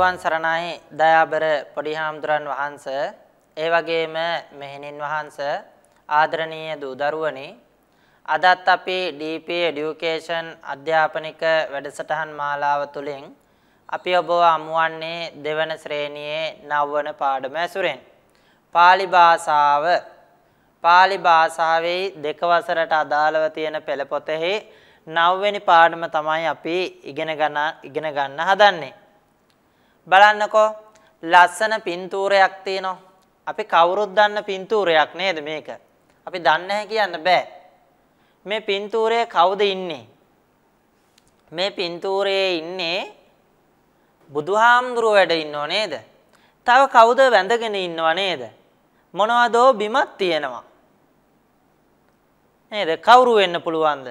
තෙරුවන් සරණයි දයාබර පොඩිහාමුදුරන් වහන්ස, ඒ වගේම මෙහෙණින් වහන්ස, ආදරණීය දූ දරුවනි, අදත් අපි DP Education අධ්‍යාපනික වැඩසටහන් මාලාව තුලින් අපි ඔබව අමුවන්නේ දෙවන ශ්‍රේණියේ 9 වන පාඩම ඇසුරෙන් පාලි භාෂාව. පාලි භාෂාවේ දෙක වසරට අදාළව තියෙන පෙළ පොතෙහි 9 වෙනි පාඩම තමයි අපි ඉගෙන ගන්න හදන්නේ. බලන්නකෝ, ලස්සන පින්තූරයක් තියෙනවා. අපි කවුරුත් දන්න පින්තූරයක් නේද මේක? අපි දන්නේ නැහැ කියන්න බෑ. මේ පින්තූරේ කවුද ඉන්නේ? මේ පින්තූරේ ඉන්නේ බුදුහාමුදුරුවෝ වැඩ ඉන්නෝ නේද? තව කවුද වැඳගෙන ඉන්නව නේද? මොනවදෝ බිමක් තියෙනවා නේද? කවුරු වෙන්න පුළුවන්ද?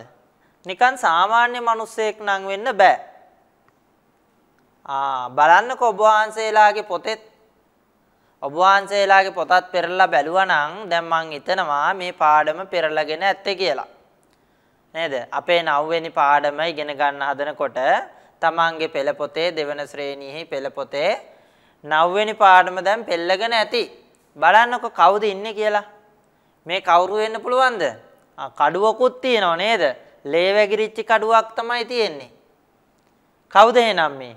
නිකන් සාමාන්‍ය මිනිස්සෙක් නම් වෙන්න බෑ. බලන්නකෝ, ඔබ වහන්සේලාගේ පොතත් පෙරලා බැලුවා නම් දැන් මං හිතනවා මේ පාඩම පෙරලාගෙන ඇත්තේ කියලා. නේද? අපේ 9 වෙනි පාඩම ඉගෙන ගන්න හදනකොට තමන්ගේ පෙළ පොතේ දෙවන ශ්‍රේණියේ පෙළ පොතේ 9 වෙනි පාඩම දැන් පෙරලාගෙන ඇති. බලන්නකෝ කවුද ඉන්නේ කියලා. මේ කවුරු වෙන්න පුළුවන්ද? කඩුවකුත් තියෙනව නේද? ලේ වැගිරිච්ච කඩුවක් තමයි තියෙන්නේ. කවුද එහෙනම් මේ?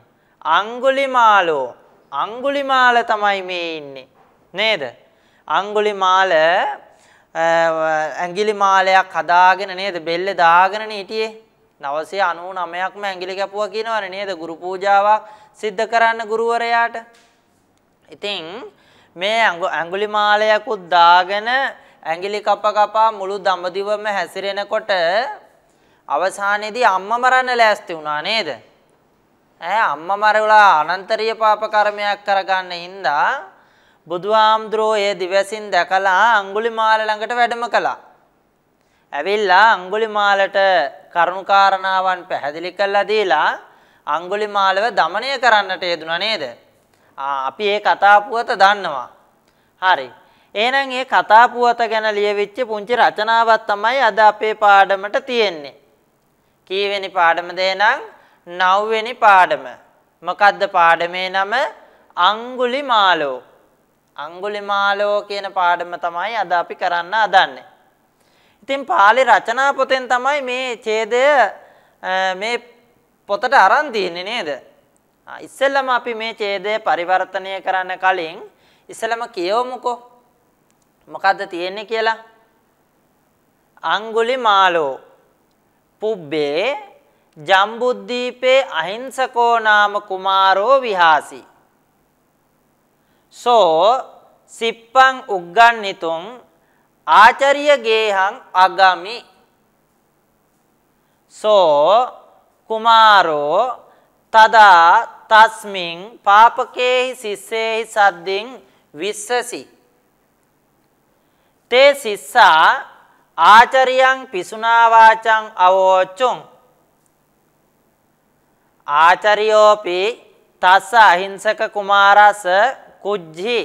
අඟුලිමාල තමයි මේ ඉන්නේ නේද? ඇඟිලිමාලයක් හදාගෙන නේද බෙල්ලේ දාගෙන හිටියේ. 999ක්ම ඇඟිලි කැපුවා කියනවනේ නේද? ගුරු පූජාවක් සිද්ධ කරන්න ගුරුවරයාට. ඉතින් මේ ඇඟුලිමාලයකුත් දාගෙන ඇඟිලි කපා මුළු දඹදිවම හැසිරෙනකොට අවසානයේදී අම්මා මරන්න ලෑස්ති වුණා නේද? අම්මා මරවලා අනන්තරීය පාප කර්මයක් කරගන්න හින්දා බුදුහාමුදුරෝ ඒ දිවසින් දැකලා අඟුලිමාල ළඟට වැඩම කළා. ඇවිල්ලා අඟුලිමාලට කරුණාකාරණාවන් පැහැදිලි කරලා දීලා අඟුලිමාලව দমনය කරන්නට යෙදුණා නේද? අපි මේ කතා පුවත දන්නවා. හරි. එහෙනම් මේ කතා පුවත ගැන ලියවිච්ච පුංචි රචනාවක් තමයි අද අපේ පාඩමට තියෙන්නේ. කීවෙනි පාඩමද? එහෙනම් 9 වෙනි පාඩම. මොකද්ද පාඩමේ නම? අඟුලිමාලෝ. අඟුලිමාලෝ කියන පාඩම තමයි අද අපි කරන්න හදන්නේ. ඉතින් පාලි රචනා පොතෙන් තමයි මේ ඡේදය මේ පොතට අරන් තියෙන්නේ නේද? ඉස්සෙල්ලම අපි මේ ඡේදය පරිවර්තනය කරන්න කලින් ඉස්සෙල්ලම කියවමුකෝ මොකද්ද තියෙන්නේ කියලා. අඟුලිමාලෝ පුබ්බේ ජම්බුද්දීපේ අහිංසකෝ නාම කුමාරෝ විහාසි සෝ සිප්පං උග්ගන්නිතුං ආචාර්ය ගේහං අගාමි සෝ කුමාරෝ තදා තස්මින් පාපකේහි සිස්සේහි සද්දින් විස්සසි තේ සිස්සා ආචාර්යං පිසුනා වාචං අවෝචුං ආචාර්යෝපි තස්ස අහිංසක කුමාරස කුජ්ජි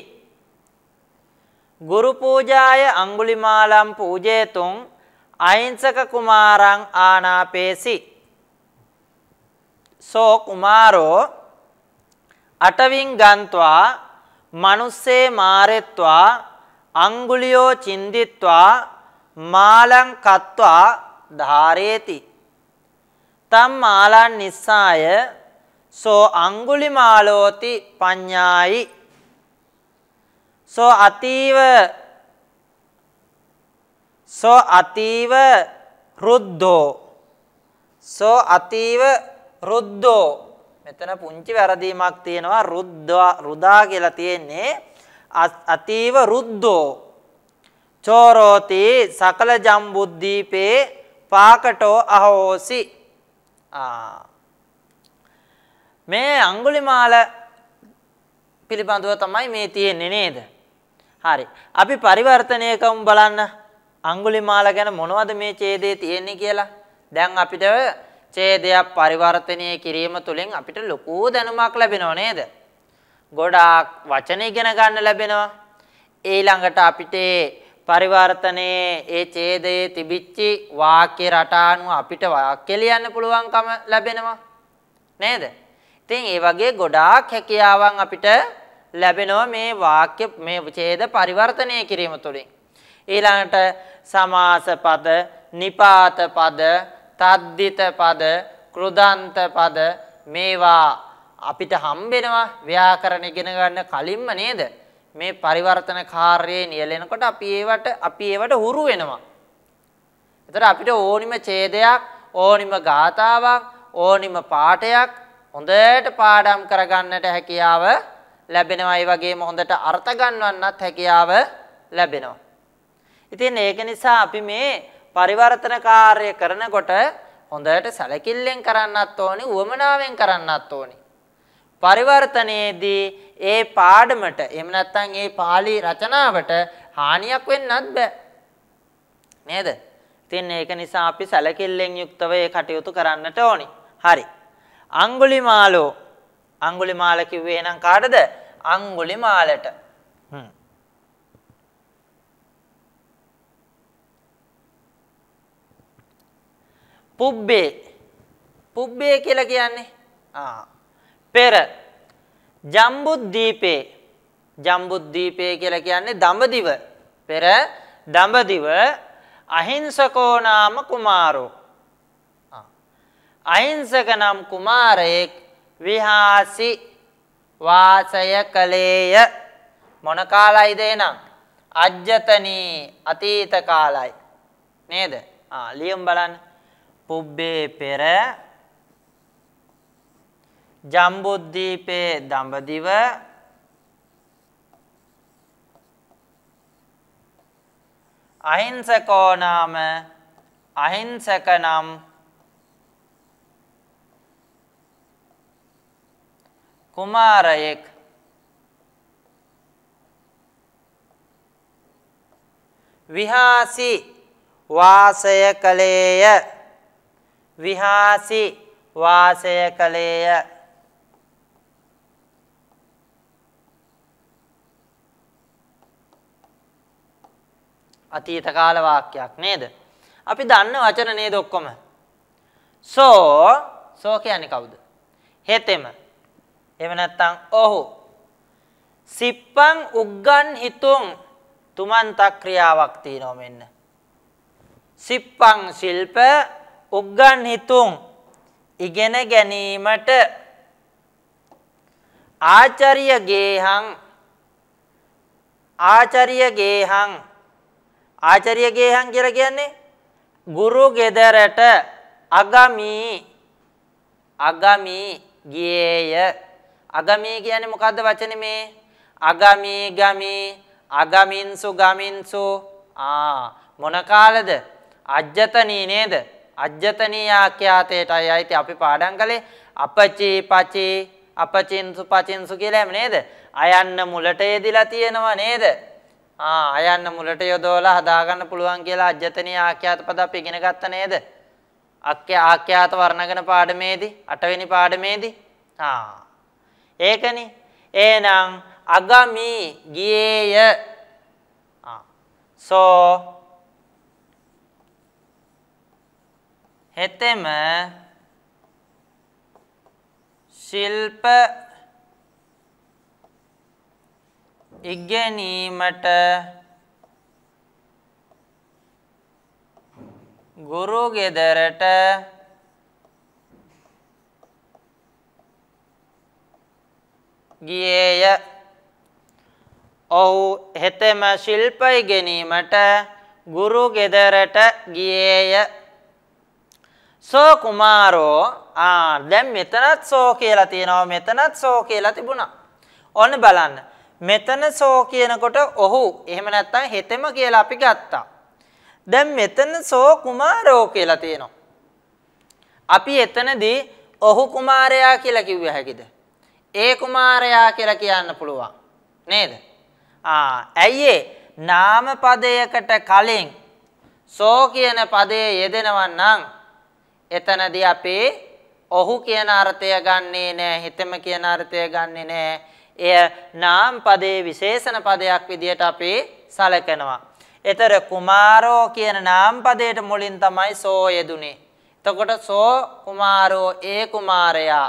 ගුරු පූජාය අඟුලිමාලම් පූජේතුං අහිංසක කුමාරං ආනාපේසි සෝ කුමාරෝ අටවින් ගන්්වා මනුස්සේ මාරෙත්වා අඟුලියෝ චින්දිත්වා මාලං කත්වා ධාරේති තම් මාලන් නිස්සාය සෝ අඟුලිමාලෝති පඤ්ඤායි සෝ අතීව රුද්ධෝ මෙතන පුංචි වැරදීමක් තියෙනවා. රුදා කියලා තියෙන්නේ අතීව රුද්ධෝ චෝරෝති සකල ජම්බුද්දීපේ පාකටෝ අහෝසි. මේ අඟුලිමාල පිළිබඳව තමයි මේ තියෙන්නේ නේද? හරි. අපි පරිවර්තනය කරමු බලන්න. අඟුලිමාල ගැන මොනවද මේ ඡේදයේ තියෙන්නේ කියලා. දැන් අපිට ඡේදයක් පරිවර්තනය කිරීම තුළින් අපිට ලොකු දැනුමක් ලැබෙනව නේද? ගොඩාක් වචන ඉගෙන ගන්න ලැබෙනවා. ඊළඟට අපිට පරිවර්තනයේ ඒ ඡේදයේ තිබිච්ච වාක්‍ය රටානුව අපිට වාක්‍ය ලියන්න පුළුවන්කම ලැබෙනවා නේද? ඉතින් ඒ වගේ ගොඩාක් හැකියාවන් අපිට ලැබෙනවා මේ වාක්‍ය මේ ඡේද පරිවර්තනය කිරීම තුළින්. ඊළඟට සමාස පද, නිපාත පද, තද්දිත පද, කෘදන්ත පද මේවා අපිට හම්බෙනවා ව්‍යාකරණ ඉගෙන ගන්න කලින්ම නේද? මේ පරිවර්තන කාර්යයේ නියැලෙනකොට අපි ඒවට හුරු වෙනවා. ඒතර අපිට ඕනිම ඡේදයක්, ඕනිම ගාතාවක්, ඕනිම පාඩයක් හොඳට පාඩම් කරගන්නට හැකියාව ලැබෙනවා. ඒ වගේම හොඳට අර්ථ ගන්නවන්නත් හැකියාව ලැබෙනවා. ඉතින් ඒක නිසා අපි මේ පරිවර්තන කාර්ය කරනකොට හොඳට සැලකිල්ලෙන් කරන්නත් ඕනේ, උවමනාවෙන් කරන්නත් ඕනේ. පරිවර්තනයේදී ඒ පාඩමට එහෙම නැත්නම් ඒ පාළි රචනාවට හානියක් වෙන්නත් බෑ නේද? ඉතින් ඒක නිසා අපි සැලකිල්ලෙන් යුක්තව ඒ කටයුතු කරන්නට ඕනේ. හරි. අඟුලිමාලෝ. අඟුලිමාල කිව්වේ එහෙනම් කාටද? අඟුලිමාලට. පුබ්බේ. පුබ්බේ කියලා කියන්නේ पेर जम्बुद्दीपे जम्बुद्दीपे के दंबदिव पेर दंबदिव अहिंसको नाम कुमारो अहिंसक नाम कुमार एक विहासी वासय कलेय मन कालाय देना अज्जतनी अतीत कालाय नेद लियम बलन पुब्बे पेर जम्बुद्दीपे दंबदिव अहिंसको नाम अहिंसक नाम कुमार एक विहासी वासय कलेय विहासी वासय कलेय අතීත කාල වාක්‍යයක් නේද? අපි දන්න වචන නේද ඔක්කොම? සෝ සෝ කියන්නේ කවුද? හෙතෙම. එහෙම නැත්නම් ඔහු. සිප්පං උග්ගන් හිතුං තුමන්තක් ක්‍රියාවක් තියෙනවා මෙන්න. සිප්පං ශිල්ප උග්ගන් හිතුං ඉගෙන ගැනීමට ආචාර්ය ගේහං ආචාර්ය ගේහං आचार्य गेहं කියලා කියන්නේ ගුරු ගෙදරට අගමී අගමී ගියේය. අගමී කියන්නේ මොකද්ද වචනේ මේ? අගමී ගමී අගමින්සු ගමින්සු මොන කාලද? අජ්ජතනී නේද? අජ්ජතනී ආඛ්‍යාතයටයි ඇයිති අපි පාඩම් කළේ අපචී පචී අපචින්සු පචින්සු කියලා නේද? අයන්න මුලට යදිලා තියෙනවා නේද? අයන්න මුලට යොදවලා හදා ගන්න පුළුවන් කියලා අජ්ජතනීය ආඛ්‍යාත පද අපි ඉගෙන ගත්ත නේද? ආඛ්‍යාත වර්ණගන පාඩමේදී 8 වෙනි පාඩමේදී. ඒකනේ. එහෙනම් අගමි ගියේය. සෝ හෙතෙම ශිල්ප ඉගෙනීමට ගුරු ගෙදරට ගියේය. ඔව් හෙතෙම ශිල්ප ඉගෙනීමට ගුරු ගෙදරට ගියේය. සෝ කුමාරෝ දැන් මෙතනත් සෝ කියලා තියෙනවා, මෙතනත් සෝ කියලා තිබුණා. ඔන්න බලන්න. මෙතන සෝ කියනකොට ඔහු එහෙම නැත්නම් හෙතෙම කියලා අපි ගත්තා. දැන් මෙතන සෝ කුමාරෝ කියලා තියෙනවා. අපි එතනදී ඔහු කුමාරයා කියලා කිව්ව හැකිද? ඒ කුමාරයා කියලා කියන්න පුළුවන් නේද? ඇයි නාම පදයකට කලින් සෝ කියන පදයේ යෙදෙනවා නම් එතනදී අපි ඔහු කියන අර්ථය ගන්නේ නැහැ, හෙතෙම කියන අර්ථය ගන්නේ නැහැ. එය නාම පදයේ විශේෂණ පදයක් විදියට අපි සැලකනවා. ඒතර කුමාරෝ කියන නාම පදයට මුලින් තමයි සෝ යෙදුනේ. එතකොට සෝ කුමාරෝ ඒ කුමාරයා.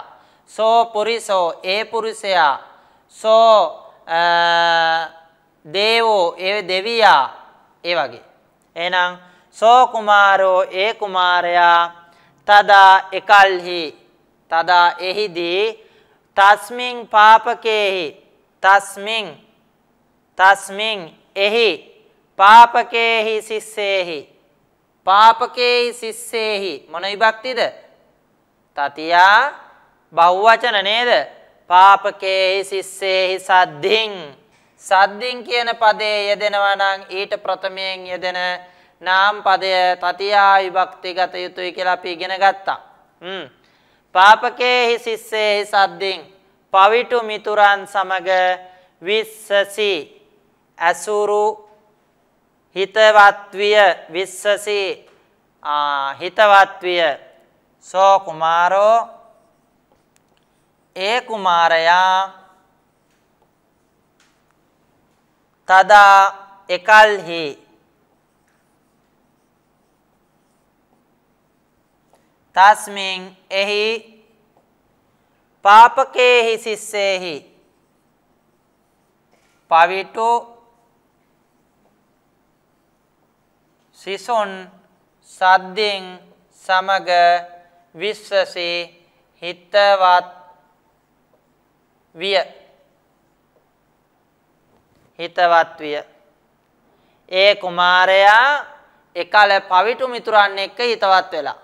सो पुरुषो ये पुरुषया सो देवो ये देविया एवगे एनं सो कुमारो ये कुमारया तदा एकल्हि तदा एहिदि तस्मिन् पापकेहि तस्मिन् तस्मिन् एहि पापकेहि शिष्येहि पापकेहि शिष्येहि मनोविभक्तिद ततिया बहुवचन नेद पापकेहि शिष्येहि सद्धिं सद्धिं කියන පදේ යෙදෙනවා නම් ඊට ප්‍රථමයෙන් යෙදෙන නාම පදය තතියා විභක්තිගත යුතුයි කියලා අපි ඉගෙන ගත්තා. පාපකේහි සිස්සේහි සද්දින් පවිතු මිතුරන් සමග විස්සසි අසුරු හිතවත්විය විස්සසි හිතවත්විය සෝ කුමාරෝ ඒ කුමාරයා तदा एकल्हि तस्मिन् एहि पापकेहि शिष्येहि पविटो शिशुन् सद्दिं समग विश्वसि हितवत् विय हितवत्विय ए कुमारया एकल पविटु मितुरान एक हितवत् वेला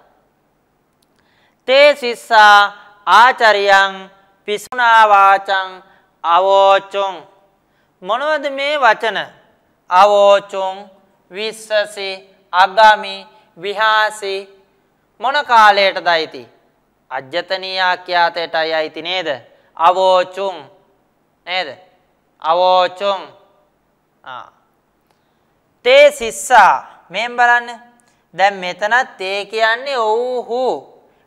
ते शिष्या आचर्यं पिसुना वाचं अवोचुं मनोवद में वचन अवोचुं विश्वसि आगामी विहासि मन कालेटद इति अद्यतनीय ख्यातेटय इति नेद अवोचुं नेद अवोचुं ते शिष्या मेम බලන්න දැන් මෙතන තේ කියන්නේ ඔව්හු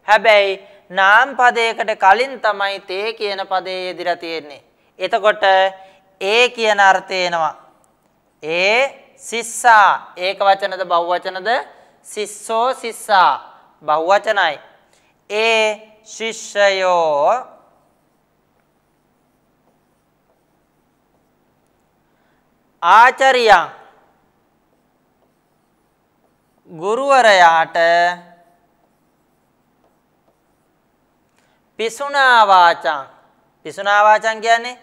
හැබැයි නාම පදයකට කලින් තමයි තේ කියන පදේ ඉදිරිය තියෙන්නේ එතකොට ඒ කියන අර්ථය එනවා ඒ සිස්සා ඒක වචනද බහුවචනද සිස්සෝ සිස්සා බහුවචනයි ඒ ශිෂ්‍යයෝ आचर्या गुरुवरयाट पिसुना वाचं කියන්නේ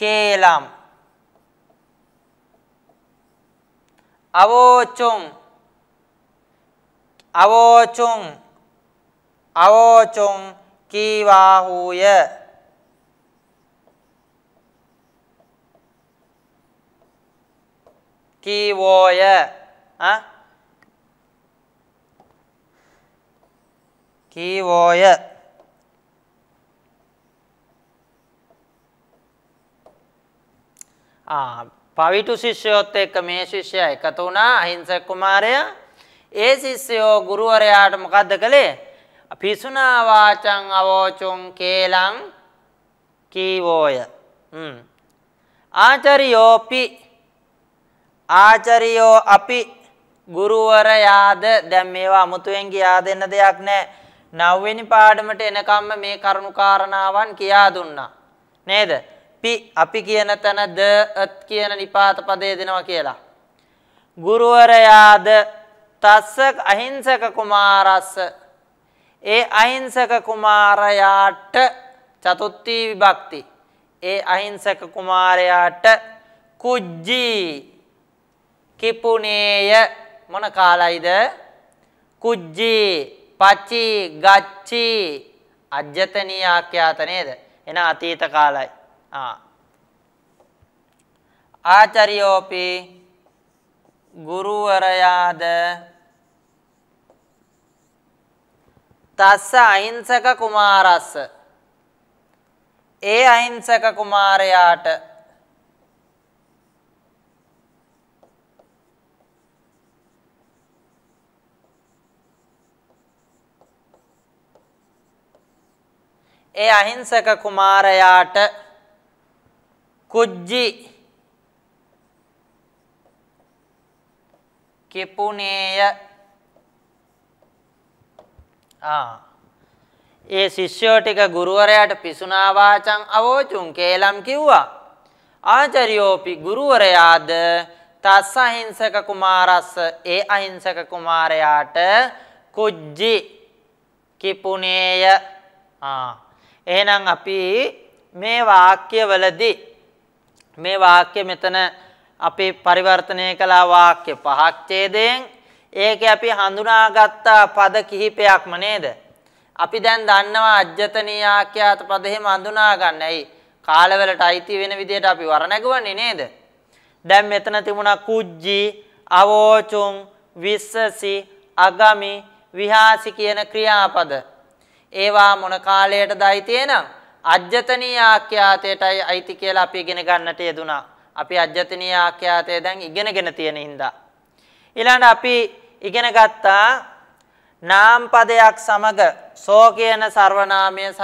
කේලම් අවෝචුං අවෝචුං අවෝචුං කීවාහූය කිවෝය කිවෝය පවිතු ශිෂ්‍යයොත් එක්ක මේ ශිෂ්‍යයා එකතු වුණා අහිංසක කුමාරයා ඒ ශිෂ්‍යයෝ ගුරුවරයාට මොකද්ද කළේ පිසුනා වාචං අවෝචුං කේලං කිවෝය ආචාර්යෝපි आचार्यो अपि गुरुवरयाद දැන් මේවා අමුතුවෙන් කියා දෙන්න දෙයක් නැහැ නවවෙනි පාඩමට එනකම්ම මේ කරුණු කාරණාවන් කියා දුන්නා නේද පි අපි කියන තැන ද අත් කියන නිපාත පදේ දෙනවා කියලා ගුරුවරයාද තස්ස අහිංසක කුමාරස්ස ඒ අහිංසක කුමාරයාට චතුත්ථී විභක්ති ඒ අහිංසක කුමාරයාට කුජ්ජී කිපුනේය මොන කාලයිද කුජ්ජේ පච්චි ගච්චි අජ්ජතනීය ආඛ්‍යාත නේද එන අතීත කාලයි ආචාර්යෝපි ගුරුවරයාද තස්ස අහිංසක කුමාරස්ස ඒ අහිංසක කුමාරයාට ඒ අහිංසක කුමාරයාට කුජ්ජි කිපුනේය ඒ ශිෂ්‍යෝ ටික ගුරුවරයාට පිසුනා වාචං අවෝචුං කේලම් කිව්වා. ආචාර්යෝපි ගුරුවරයාද තස්ස අහිංසක කුමාරස්ස ඒ අහිංසක කුමාරයාට කුජ්ජි කිපුණේය. එහෙනම් අපි මේ වාක්‍යවලදී මේ වාක්‍ය මෙතන අපි පරිවර්තනය කළා වාක්‍ය පහක් ඡේදයෙන්. ඒකේ අපි හඳුනාගත්ත පද කිහිපයක්ම නේද? අපි දැන් දන්නවා අජ්ජතනීය ආඛ්‍යාත පද එහෙම හඳුනා ගන්න. ඇයි? කාලවලට අයිති වෙන විදිහට අපි වර්ණගවන්නේ නේද? දැන් මෙතන තිබුණා කුජ්ජි, අවෝචුං, විස්සසි, අගමි, විහාසි කියන ක්‍රියාපද. ඒවා මොන කාලයටද අයිති? එනම් අජ්ජතනීය ආඛ්‍යාතයටයි අයිති කියලා අපි ඉගෙන ගන්නට යෙදුණා. අපි අජ්ජතනීය ආඛ්‍යාතය දැන් ඉගෙනගෙන තියෙන හින්දා. ඊළඟට අපි ඉගෙන ගත්තා नाम पदयक समग शोकन सर्वनामे सह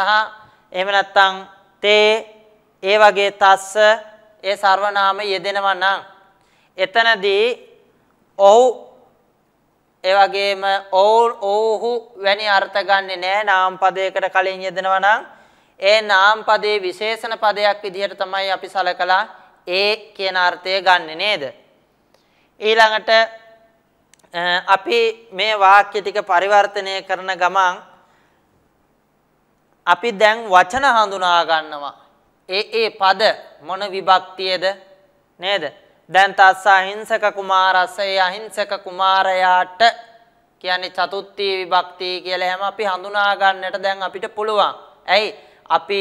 एम ते ए वगे तस् ये सर्वनाम यदिन इतन दी ओ ए वगेम ओहु वनि अर्थगान्य ने नाम पदे कल यदिन ए नाम पदे विशेषण पदयक विधियट तमय अपि सलकला ए केन अर्थे गान्य नेद ඊළඟට අපි මේ වාක්‍ය ටික පරිවර්තනය කරන ගමන් අපි දැන් වචන හඳුනා ගන්නවා. ඒ පද මොන විභක්තියද නේද? දැන් තස්ස අහිංසක කුමාරස්ස ඒ අහිංසක කුමාරයාට කියන්නේ චතුත්ථ විභක්තිය කියලා හැම අපි හඳුනා ගන්නට දැන් අපිට පුළුවන්. ඇයි? අපි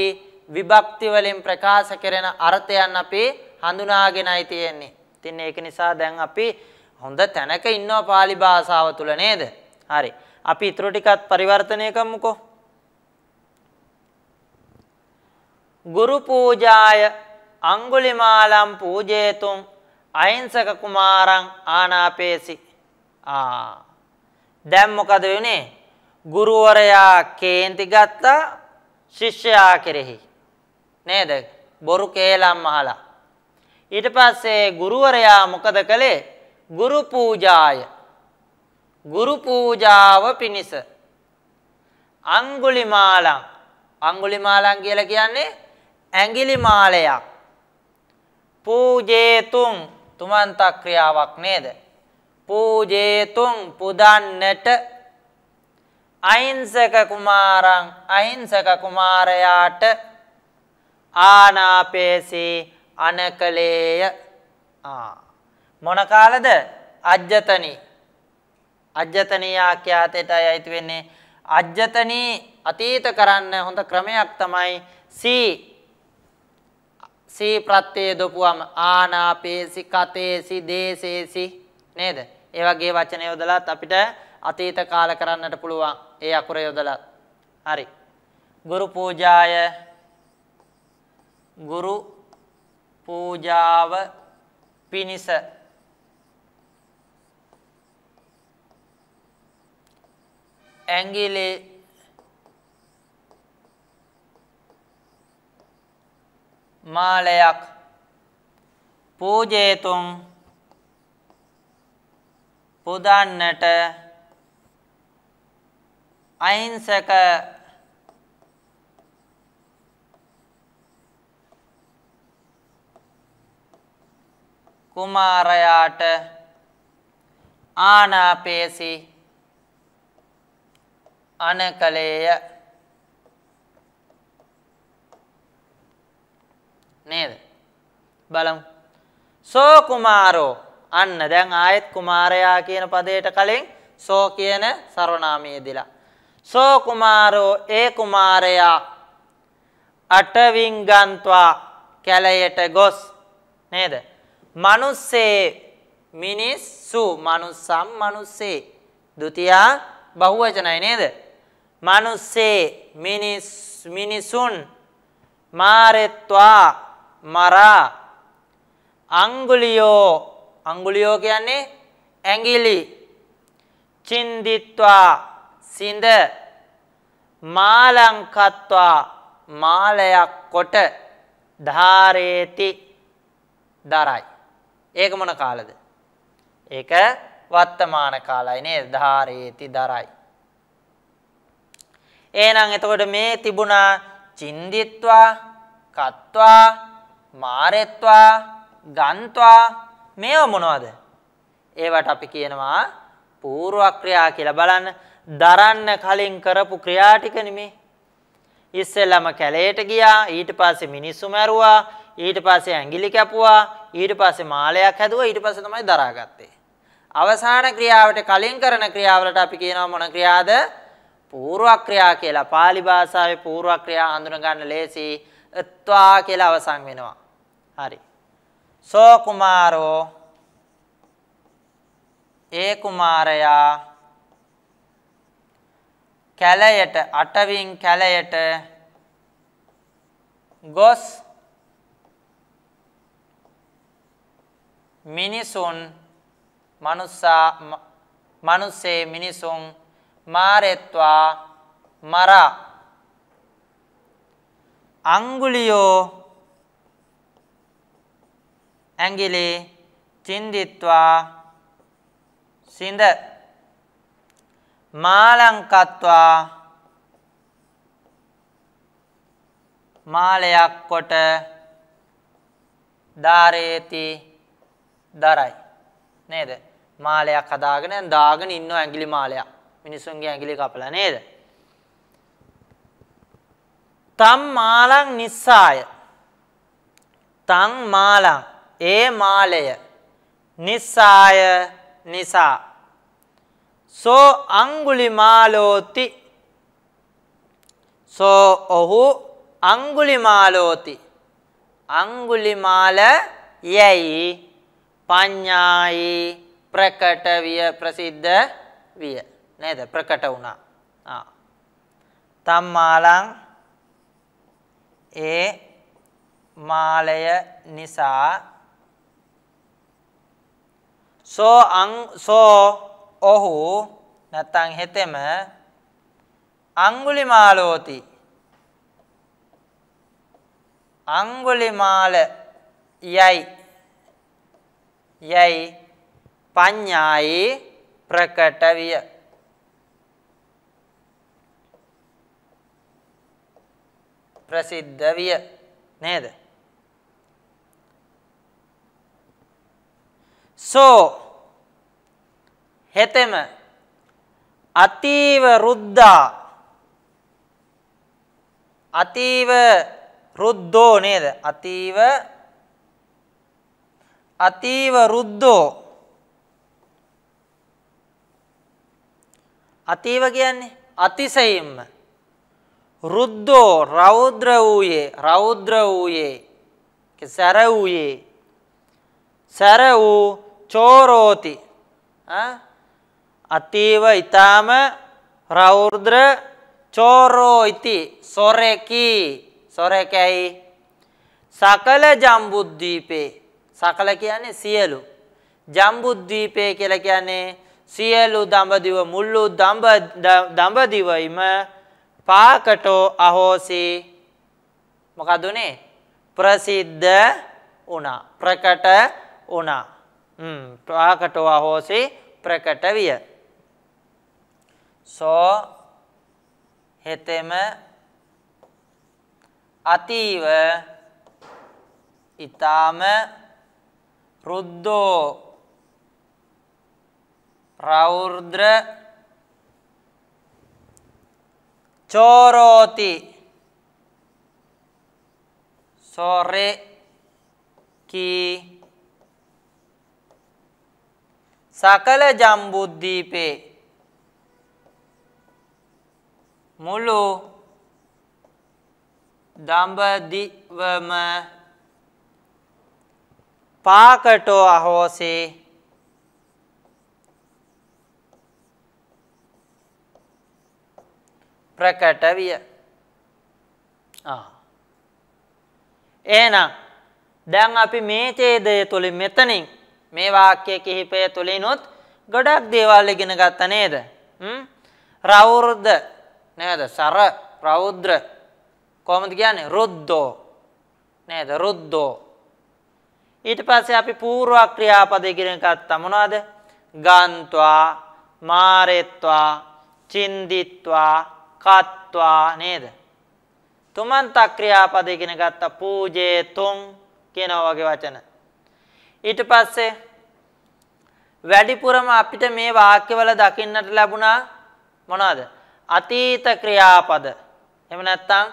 විභක්ති වලින් ප්‍රකාශ කරන අර්ථයන් අපි හඳුනාගෙනයි තියෙන්නේ. ඉතින් ඒක නිසා දැන් අපි හොඳ තැනක ඉන්නවා පාලි භාෂාව තුල නේද? හරි. අපි ඊටු ටිකත් පරිවර්තනය කරමුකෝ. ගුරු පූජාය අඟුලිමාලම් පූජේතුම් අහිංසක කුමාරං ආනාපේසි. දැන් මොකද වෙන්නේ? ගුරුවරයා කේන්ති ගත්තා ශිෂ්‍යයා කෙරෙහි නේද? බොරු කේලම් අහලා. ඊට පස්සේ ගුරුවරයා මොකද කළේ? ගුරු පූජාය ගුරු පූජාව පිණිස අඟුලිමාලං අඟුලිමාලං කියලා කියන්නේ ඇඟිලිමාලයක් පූජේතුං තුමන්ත ක්‍රියාවක් නේද? පූජේතුං පුදන්නට අහිංසක කුමාරං අහිංසක කුමාරයාට ආනාපේසී අනකලේය. මොන කාලද? අජ්ජතනී අජ්ජතනීය ආඛ්‍යාතයටයි අයිති වෙන්නේ. අජ්ජතනී අතීත කරන්න හොඳ ක්‍රමයක් තමයි සී සී ප්‍රත්‍යය දොපුවම ආනාපේසි කතේසි දේසේසි නේද? ඒ වගේ වචන යොදලත් අපිට අතීත කාල කරන්නට පුළුවන්. ඒ අකුර යොදලත්. හරි. ගුරු පූජාය ගුරු පූජාව පිණිස ඇඟිලිමාලයක් පූජේතුම් පුදන්නට අහිංසක කුමාරයාට ආනාපේසි අනකලේය නේද? බලමු. සෝ කුමාරෝ අන්න දැන් ආයෙත් කුමාරයා කියන පදයට කලින් සෝ කියන සර්වනාමය දෙලා. සෝ කුමාරෝ ඒ කුමාරයා අටවින්ගන්වා කැලයට ගොස් නේද? මනුස්සේ මිනිස්සු මනුස්සම් මනුස්සේ ද්විතියා බහුවචනයි නේද? මනුස්සේ මිනිසුන් මාරෙත්වා මරා අඟුලියෝ අඟුලියෝ කියන්නේ ඇඟිලි චින්දිත්වා සිඳ මාලංකත්වා මාලයක් කොට ධාරේති දරයි. ඒක මොන කාලද? ඒක වර්තමාන කාලයි නේද? ධාරේති දරයි. එහෙනම් එතකොට මේ තිබුණා චින්දිත්වා, කත්වා, මාරෙත්වා, ගන්වා මේව මොනවද? ඒවට අපි කියනවා පූර්ව ක්‍රියා කියලා. බලන්න දරන්න කලින් කරපු ක්‍රියා ටික නෙමේ. ඉස්සෙල්ලාම කැලේට ගියා, ඊට පස්සේ මිනිස්සු මැරුවා, ඊට පස්සේ ඇඟිලි කැපුවා, ඊට පස්සේ මාලයක් හැදුවා, ඊට පස්සේ තමයි දරාගත්තේ. අවසාන ක්‍රියාවට කලින් කරන ක්‍රියාවලට අපි කියනවා මොන ක්‍රියාද? පූර්ව ක්‍රියා කියලා. pāli භාෂාවේ පූර්ව ක්‍රියා හඳුන ගන්න ලේසි. ත්වා කියලා අවසන් වෙනවා. හරි. සෝ කුමාරෝ, ඒ කුමාරයා කැලයට, අටවින් කැලයට ගොස් මිනිසුන්, මනුස්සේ මිනිසුන් මාරෙත්වා මරා. අංගුලියෝ ඇඟිලි, චින්දිත්වා සිඳ. මාලංකත්වා මාලයක් කොට දාරේති දරයි. නේද? මාලයක් හදාගෙන දාගෙන ඉන්න ඇඟිලි මාලයක්. මිනිසුන්ගේ ඇඟිලි කපලා නේද? තම් මාලං නිස්සාය. තං මාලං ඒ මාලය, නිස්සාය නිසා. සෝ අංගුලිමාලෝති, සෝ ඔහු අංගුලිමාලෝති, අංගුලිමාල යයි පඤ්ඤායි ප්‍රකට විය, ප්‍රසිද්ධ විය නේද? ප්‍රකට වුණා. තම්මාලං ඒ මාලය නිසා. සෝ ඔහු නැත්තං හෙතෙම අංගුලිමාලෝති, අංගුලිමාල යයි යයි පඤ්ඤායි ප්‍රකට විය. ප්‍රසිද්ධ විය නේද? සෝ හෙතෙම අතීව රුද්දා, අතීව රුද්දෝ නේද? අතීව රුද්දෝ. අතීව කියන්නේ අතිසයින්ම, රුද්දෝ රෞද්‍ර වූයේ, රෞද්‍ර වූයේ සැර වූයේ, සැර වූ. චෝරෝති අතීව ඊටාම රෞද්‍ර, චෝරෝ ඉති සොරකි, සොරකයි. සකල ජම්බුද්වීපේ, සකල කියන්නේ සියලු, ජම්බුද්වීපේ කියලා කියන්නේ සියලු දඹදිව, මුළු දඹදිවයිම පාකටෝ අහෝසි. මොකද උනේ? ප්‍රසිද්ධ වුණා, ප්‍රකට වුණා. පාකටෝ අහෝසි ප්‍රකට විය. සෝ හෙතෙම අතීව ඊටාම රුද්දෝ රෞද්‍ර චෝරෝති සොරේ කී. සකල ජම්බුද්දීපේ මුළු දඹදිවම පාකටෝ අහෝසේ ප්‍රකට විය. එහෙනම් දැන් අපි මේ ඡේදය තුලින්, මෙතනින් මේ වාක්‍ය කිහිපය තුලිනුත් ගොඩක් දේවල් ඉගෙන ගත්තා නේද? රෞද්‍ර නේද? සර, රෞද්‍ර කොහොමද කියන්නේ? රුද්දෝ නේද? රුද්දෝ. ඊට පස්සේ අපි පූර්ව ක්‍රියාපද ඉගෙන ගත්තා. මොනවද? ගාන්වා, මාරෙත්වා, චින්දිත්වා, कात्वा नेद तुमंत क्रियापद गिन गत्ता पूजे तुम කියන වගේ වචන. ඊට පස්සේ වැඩිපුරම අපිට මේ වාක්‍යවල දකින්නට ලැබුණා මොනවද? අතීත ක්‍රියාපද. එහෙම නැත්නම්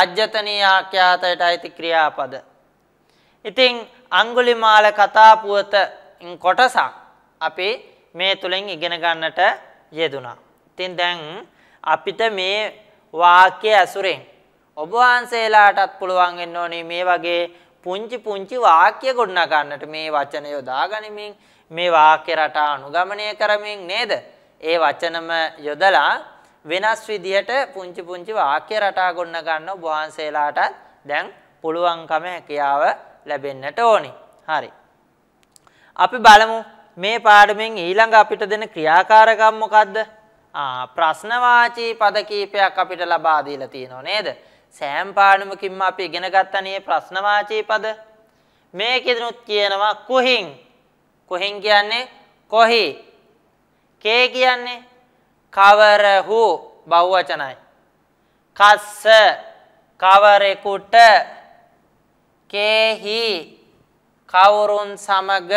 අජ්ජතනීය ආඛ්‍යාතයට අයිති ක්‍රියාපද. ඉතින් අඟුලිමාල කතා පුවතින් කොටසක් අපි මේ තුලින් ඉගෙන ගන්නට යෙදුණා. ඉතින් දැන් අපිට මේ වාක්‍ය ඇසුරෙන් ඔබ වහන්සේලාටත් පුළුවන් වෙන්න ඕනේ මේ වගේ පුංචි පුංචි වාක්‍ය ගොඩනගා ගන්නට මේ වචන යොදා ගනිමින් මේ වාක්‍ය රටා අනුගමනය කරමින් නේද? ඒ වචනම යොදලා වෙනස් විදිහට පුංචි පුංචි වාක්‍ය රටා ගොඩනගා ගන්න ඔබ වහන්සේලාට දැන් පුළුවන්කම හැකියාව ලැබෙන්නට ඕනි. හරි. අපි බලමු මේ පාඩමෙන් ඊළඟ අපිට දෙන ක්‍රියාකාරකම් මොකද්ද? ප්‍රශ්නවාචී පද කීපයක් අපිට ලබා දීලා තියෙනවා නේද? සෑම පාඩමකින්ම අපි ඉගෙන ගන්නනේ ප්‍රශ්නවාචී පද. මේකෙදිනුත් කියනවා කුහින්. කුහින් කියන්නේ කොහි. කේ කියන්නේ කවර හෝ බහුවචනයි. කස්ස කවරෙකුට කේහි කවුරුන් සමග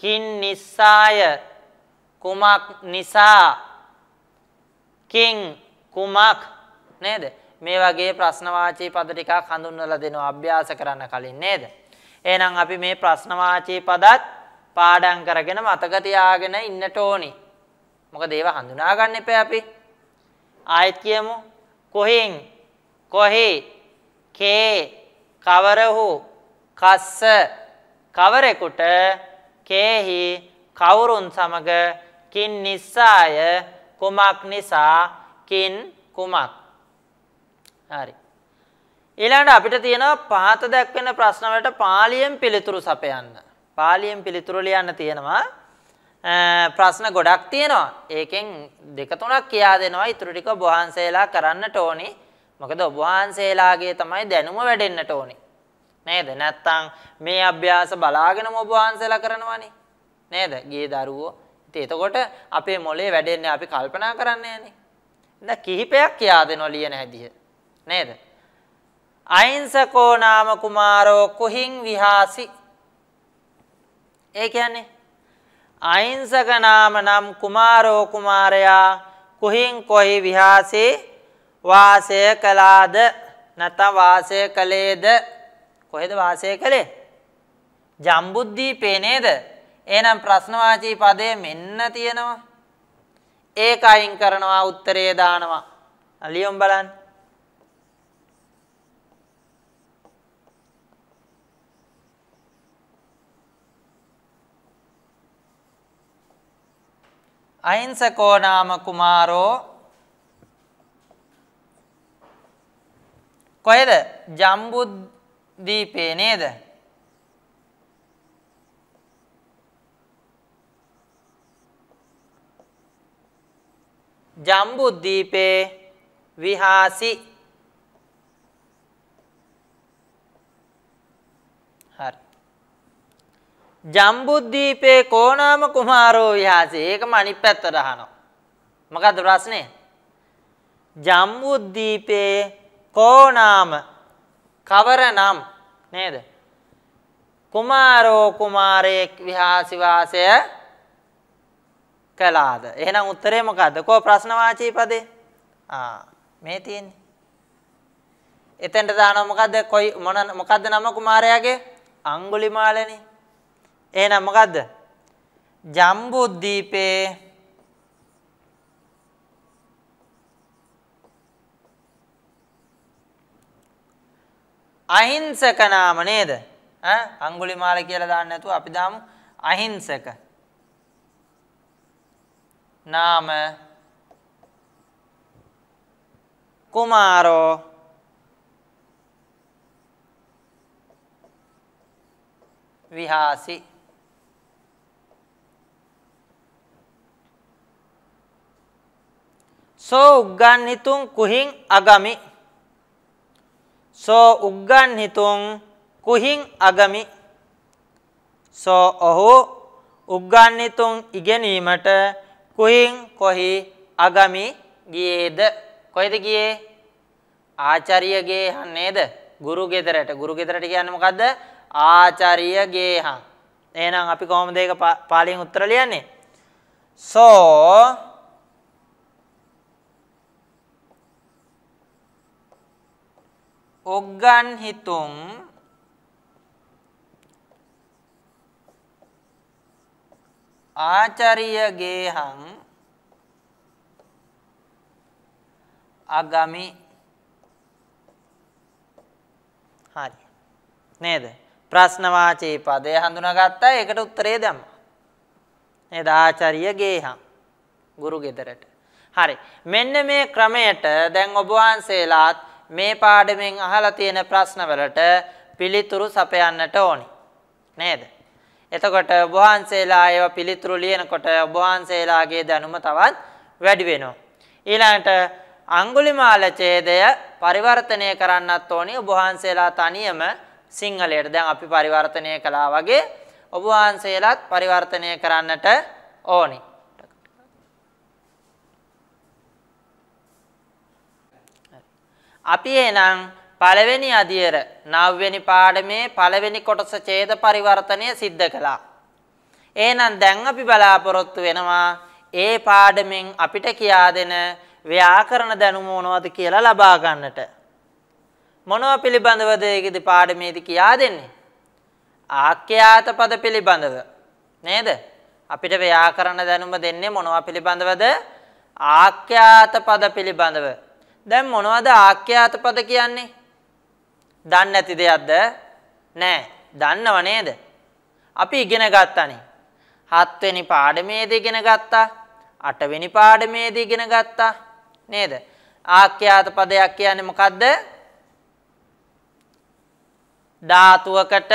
කින් නිසාය කුමක් නිසා කින් කුමක් නේද? මේ වගේ ප්‍රශ්නවාචී පද ටිකක් හඳුන්වලා දෙනවා අභ්‍යාස කරන්න කලින් නේද? එහෙනම් අපි මේ ප්‍රශ්නවාචී පදත් පාඩම් කරගෙන මතක තියාගෙන ඉන්නට ඕනි. මොකද ඒවා හඳුනා ගන්න එපා අපි. ආයෙත් කියමු. කොහෙන් කොහි කේ කවරහු කස්ස කවරෙකුට කේහි කවුරුන් සමග කින් නිසාය කුමක් නිසා කින් කුමක්. හරි. ඊළඟට අපිට තියෙනවා පහත දක්වන ප්‍රශ්න වලට පාලියෙන් පිළිතුරු සපයන්න. පාලියෙන් පිළිතුරු ලියන්න තියෙනවා. ප්‍රශ්න ගොඩක් තියෙනවා. ඒකෙන් දෙක තුනක් කියා දෙනවා. ඊටු ටික ඔබ වහන්සේලා කරන්නට ඕනි. මොකද ඔබ වහන්සේලාගේ තමයි දැනුම වැඩෙන්නට ඕනි. නේද? නැත්තම් මේ අභ්‍යාස බලාගෙනම ඔබ වහන්සේලා කරනවානේ. නේද? ගියේ දරුවෝ. ඉතින් එතකොට අපේ මොලේ වැඩෙන්නේ අපි කල්පනා කරන්නේ නැහනේ. දැන් කිහිපයක් කියා දෙනවා ලියන හැදිය. නේද? අයින්සකෝ නාම කුමාරෝ කුහින් විහාසි. ඒ කියන්නේ අයින්සක නාම නම් කුමාරෝ කුමාරයා කුහින් කොහි විහාසි වාසය කළාද නැත වාසය කළේද? කොහෙද වාසය කළේ? ජම්බුද්දීපේ නේද? එහෙනම් ප්‍රශ්නවාචී පදේ මෙන්න තියෙනවා. ඒක අයින් කරනවා උත්තරේ දානවා. ලියමු බලන්න. අහිංසකෝ නාම කුමාරෝ කොහෙද? ජම්බුද්දීපේ නේද? जम्बुद्वीपे विहासी. हरि. जम्बुद्वीपे को नाम कुमारो विहासी. एकम अनित පැත්තට අහනවා. මොකද ප්‍රශ්නේ? जम्बुद्वीपे को नाम කවර නම් නේද? කුමාරෝ කුමාරයෙක් විහාසි වාසය කළාද? එහෙනම් උත්තරේ මොකද්ද? කො ප්‍රශ්නවාචී පදේ? මේ තියෙන්නේ. එතෙන්ට දානවා මොකද්ද? කොයි මොන මොකද්ද නම කුමාරයාගේ? අඟුලිමාලනේ. එහෙනම් මොකද්ද? ජම්බුද්දීපේ අහිංසක නාම නේද? අඟුලිමාල කියලා දාන්න නැතුව අපි දාමු අහිංසක नाम कुमारो विहासी. सो उग्गन्हितुं कुहिं अगमि. सो उग्गन्हितुं कुहिं अगमि. सो अहो उग्गन्हितुं इगेनीमट कुहिं कोहि अगमी ගියේද? කොහෙද ගියේ? ආචාර්යගේ හා නේද? ගුරු ගෙදරට. ගුරු ගෙදරට කියන්නේ මොකද්ද? ආචාර්යගේ හා. එහෙනම් අපි කොහොමද ඒක පාලියෙන් උත්තර ලියන්නේ? So ඔග්ගන් හිතුම් ආචාර්යගේ හං අගමි. හරි නේද? ප්‍රශ්න වාචී පදේ හඳුනාගත්තා. ඒකට උත්තරය දැම්මා නේද? ආචාර්යගේ හං ගුරු ගෙදරට. හරි, මෙන්න මේ ක්‍රමයට දැන් ඔබ වහන්සේලාත් මේ පාඩමෙන් අහලා තියෙන ප්‍රශ්න වලට පිළිතුරු සපයන්නට ඕනි නේද? එතකොට ඔබ වහන්සේලා ඒවා පිළිතුරු ලියනකොට ඔබ වහන්සේලාගේ දැනුම තවත් වැඩි වෙනවා. ඊළඟට අඟුලිමාල ඡේදය පරිවර්තනය කරන්නත් ඕනේ ඔබ වහන්සේලා තනියම සිංහලයට. දැන් අපි පරිවර්තනය කළා වගේ ඔබ වහන්සේලාත් පරිවර්තනය කරන්නට ඕනේ. අපි එහෙනම් පළවෙනි අදියර 9 වෙනි පාඩමේ පළවෙනි කොටස ඡේද පරිවර්තනය සිද්ධ කළා. එහෙනම් දැන් අපි බලාපොරොත්තු වෙනවා ඒ පාඩමෙන් අපිට කියා දෙන ව්‍යාකරණ දැනුම මොනවද කියලා ලබා ගන්නට. මොනව පිළිබඳවද ඒකෙදි පාඩමේදී කියා දෙන්නේ? ආඛ්‍යාත පද පිළිබඳව නේද? අපිට ව්‍යාකරණ දැනුම දෙන්නේ මොනව පිළිබඳවද? ආඛ්‍යාත පද පිළිබඳව. දැන් මොනවද ආඛ්‍යාත පද කියන්නේ? දන්නේ නැති දෙයක්ද? නෑ, දන්නව නේද? අපි ඉගෙන ගත්තානේ. 7 වෙනි පාඩමේදී ඉගෙන ගත්තා, 8 වෙනි පාඩමේදී ඉගෙන ගත්තා නේද? ආඛ්‍යාත පදයක් කියන්නේ මොකද්ද? ධාතුවකට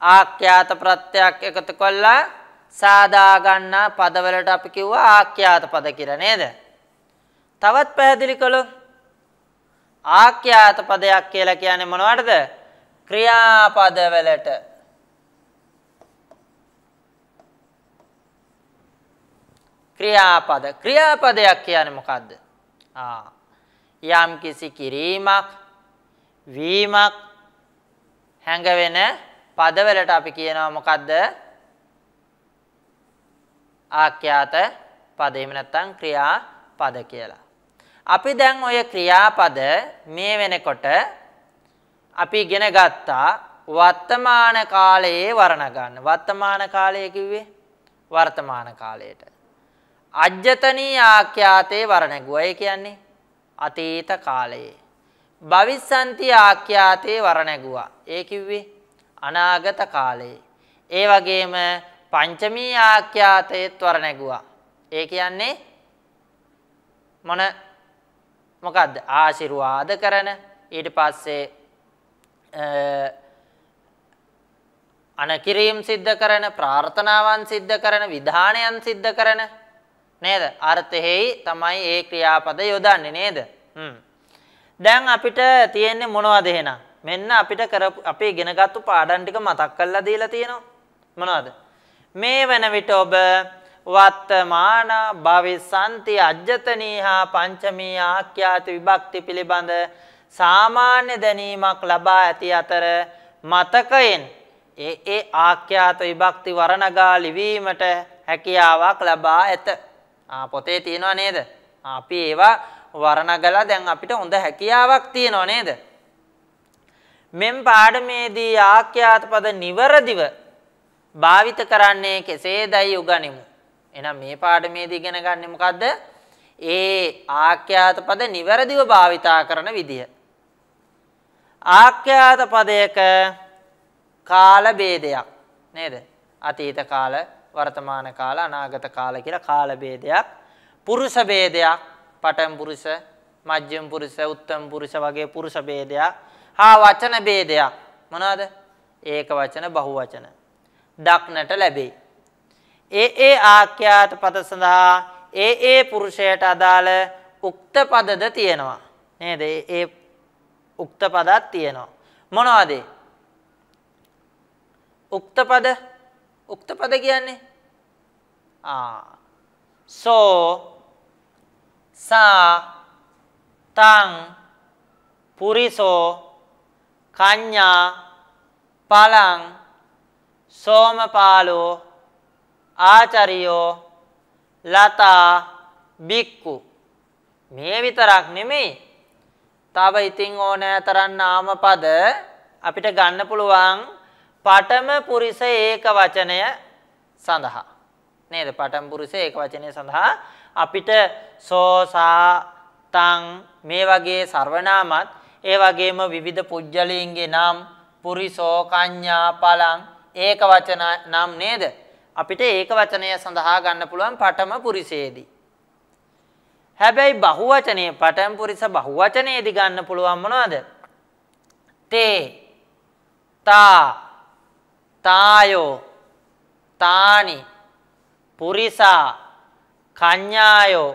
ආඛ්‍යාත ප්‍රත්‍යයක් එකතු කළා සාදා ගන්න පදවලට අපි කිව්වා ආඛ්‍යාත පද කියලා නේද? තවත් පැහැදිලි කළොත් ආඛ්‍යාත පදයක් කියලා කියන්නේ මොනවටද? ක්‍රියාපද වලට. ක්‍රියාපද. ක්‍රියාපදයක් කියන්නේ මොකද්ද? යම් කිසි කිරීමක් වීමක් හැඟවෙන පද වලට අපි කියනවා මොකද්ද? ආඛ්‍යාත පද. එහෙම නැත්නම් ක්‍රියාපද කියලා. අපි දැන් ඔය ක්‍රියාපද මේ වෙනකොට අපි ඉගෙන ගත්තා වර්තමාන කාලයේ වර්ණ ගන්න. වර්තමාන කාලය කිව්වේ වර්තමාන කාලයට. අජ්ජතනී ආඛ්‍යාතේ වර්ණ ගුවා. ඒ කියන්නේ අතීත කාලයේ. භවිස්සන්ති ආඛ්‍යාතේ වර්ණ ගුවා. ඒ කිව්වේ අනාගත කාලයේ. ඒ වගේම පංචමී ආඛ්‍යාතේත් වර්ණ ගුවා. ඒ කියන්නේ මොන මොකද්ද? ආශිර්වාද කරන. ඊට පස්සේ අනකිරීම් සිද්ධ කරන, ප්‍රාර්ථනාවන් සිද්ධ කරන, විධානයන් සිද්ධ කරන නේද? අර්ථෙහි තමයි ඒ ක්‍රියාපද යොදන්නේ නේද? දැන් අපිට තියෙන්නේ මොනවද එහෙනම්? මෙන්න අපිට කරපු අපි ඉගෙනගත්තු පාඩම් ටික මතක් කරලා දීලා තියෙනවා. මොනවද? මේ වෙන විට ඔබ වර්තමාන භවිසන්ති අජ්ජතනීහා පංචමී ආඛ්‍යාත විභක්ති පිළිබඳ සාමාන්‍ය දැනීමක් ලබා ඇති අතර මතකයෙන් ඒ ආඛ්‍යාත විභක්ති වර්ණගා ලිවීමට හැකියාවක් ලබා ඇත. පොතේ තියෙනවා නේද? අපි ඒවා වර්ණගලා දැන් අපිට හොඳ හැකියාවක් තියෙනවා නේද? මෙම් පාඩමේදී ආඛ්‍යාත පද නිවරදිව භාවිත කරන්නේ කෙසේදයි උගනිමු. එහෙනම් මේ පාඩමේදී ඉගෙන ගන්න මොකද්ද? ඒ ආඛ්‍යාත පද නිවැරදිව භාවිතා කරන විදිය. ආඛ්‍යාත පදයක කාල ભેදයක් නේද? අතීත කාල, වර්තමාන කාල, අනාගත කාල කියලා කාල ભેදයක්, පුරුෂ ભેදයක්, පඨම පුරුෂ, මජ්ජිම පුරුෂ, උත්තම පුරුෂ වගේ පුරුෂ ભેදයක්, හා වචන ભેදයක්. මොනවාද? ඒක වචන, බහු වචන දක්නට ලැබේ. ඒ ආඛ්‍යාත පද සඳහා ඒ පුරුෂයට අදාළ උක්ත පදද තියෙනවා නේද? ඒ උක්ත පදත් තියෙනවා. මොනවද උක්ත පද? උක්ත පද කියන්නේ සෝ, सा तांग पुरिसो कान्या पालंग सोमपालो आचार्यो लता बिक्कु මේ විතරක් නෙමෙයි තව ඉතින් ඕනෑ තරම් නාම පද අපිට ගන්න පුළුවන් පඨම පුරිස ඒක වචනය සඳහා නේද පඨම පුරිස ඒක වචනය සඳහා අපිට සෝසා තං මේ වගේ සර්වනාමත් ඒ වගේම විවිධ පුජ්‍යලීන්ගේ නම් පුරිසෝ කඤ්ඤා පලං ඒක වචන නම් නේද අපිට ඒක වචනය සඳහා ගන්න පුළුවන් පඨම පුරිසේදී හැබැයි බහුවචනයේ පඨම පුරිස බහුවචනයේදී ගන්න පුළුවන් මොනවද? තේ තා තායෝ තානි පුරිසා කඤ්ඤායෝ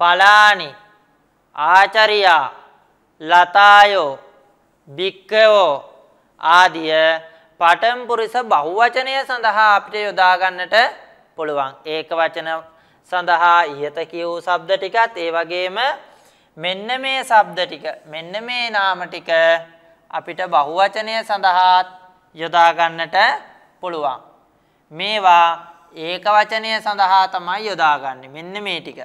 පලානි ආචරියා ලතායෝ බික්කවෝ ආදිය පඨම පුරිස බහුවචනය සඳහා අපිට යොදා ගන්නට පුළුවන්. ඒක වචන සඳහා ඉහත කියූ શબ્ද ටිකත් ඒ වගේම මෙන්න මේ શબ્ද ටික මෙන්න මේ නාම ටික අපිට බහුවචනය සඳහා යොදා ගන්නට පුළුවන්. මේවා ඒක වචනය සඳහා තමයි යොදාගන්නේ. මෙන්න මේ ටික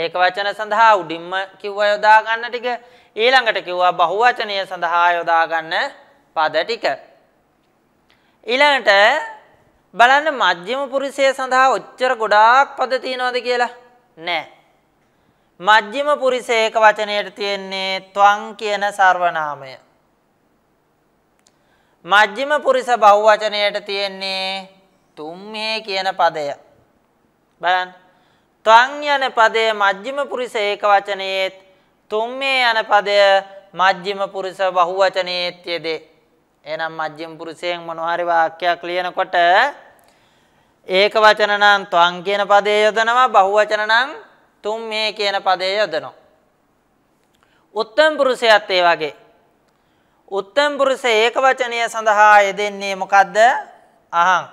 ඒක වචන සඳහා උඩින්ම කිව්වා යොදා ගන්න ටික ඊළඟට කිව්වා බහුවචනය සඳහා යොදා ගන්න පද ටික. ඊළඟට බලන්න මධ්‍යම පුරිසය සඳහා ඔච්චර ගොඩාක් පද තියනවද කියලා? නෑ. මධ්‍යම පුරිස ඒක වචනයට තියෙන්නේ ත්වං කියන සර්වනාමය. මධ්‍යම පුරිස බහුවචනයට තියෙන්නේ තුම්හේ කියන පදය. බලන්න. ත්වං යන පදය මධ්‍යම පුරිස ඒක වචනයේත් තුම්හේ යන පදය මධ්‍යම පුරිස බහුවචනයේත් යෙදේ. එහෙනම් මධ්‍යම පුරුෂයෙන් මොනවා හරි වාක්‍යයක් ලියනකොට ඒක වචන නම් ත්වං කියන පදේ යොදනවා බහුවචන නම් තුම් මේ කියන පදේ යොදනවා. උත්තම පුරුෂයත් ඒ වගේ. උත්තම පුරුෂය ඒක වචනය සඳහා යෙදෙන්නේ මොකද්ද? අහං.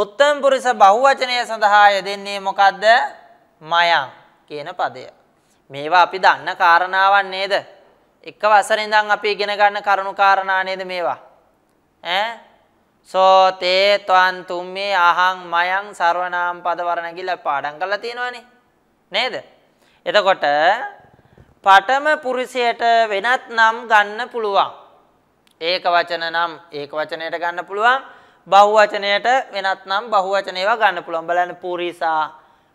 උත්තම පුරුෂ බහුවචනය සඳහා යෙදෙන්නේ මොකද්ද? මයං කියන පදය. මේවා අපි දන්න කාරණාවක් නේද? එක වසරේ ඉඳන් අපි ඉගෙන ගන්න කරුණු කාරණා නේද මේවා? සෝ තේ ත්වං තුම්මේ අහං මයං සර්වනාම පද වර්ණ කියලා පාඩම් කරලා තියෙනවනේ. නේද? එතකොට පඨම පුරුෂයට වෙනත් නම් ගන්න පුළුවන්. ඒක වචන නම් ඒක වචනයට ගන්න පුළුවන්. බහුවචනයට වෙනත් නම් බහුවචන ඒවා ගන්න පුළුවන්. බලන්න පුරිසා,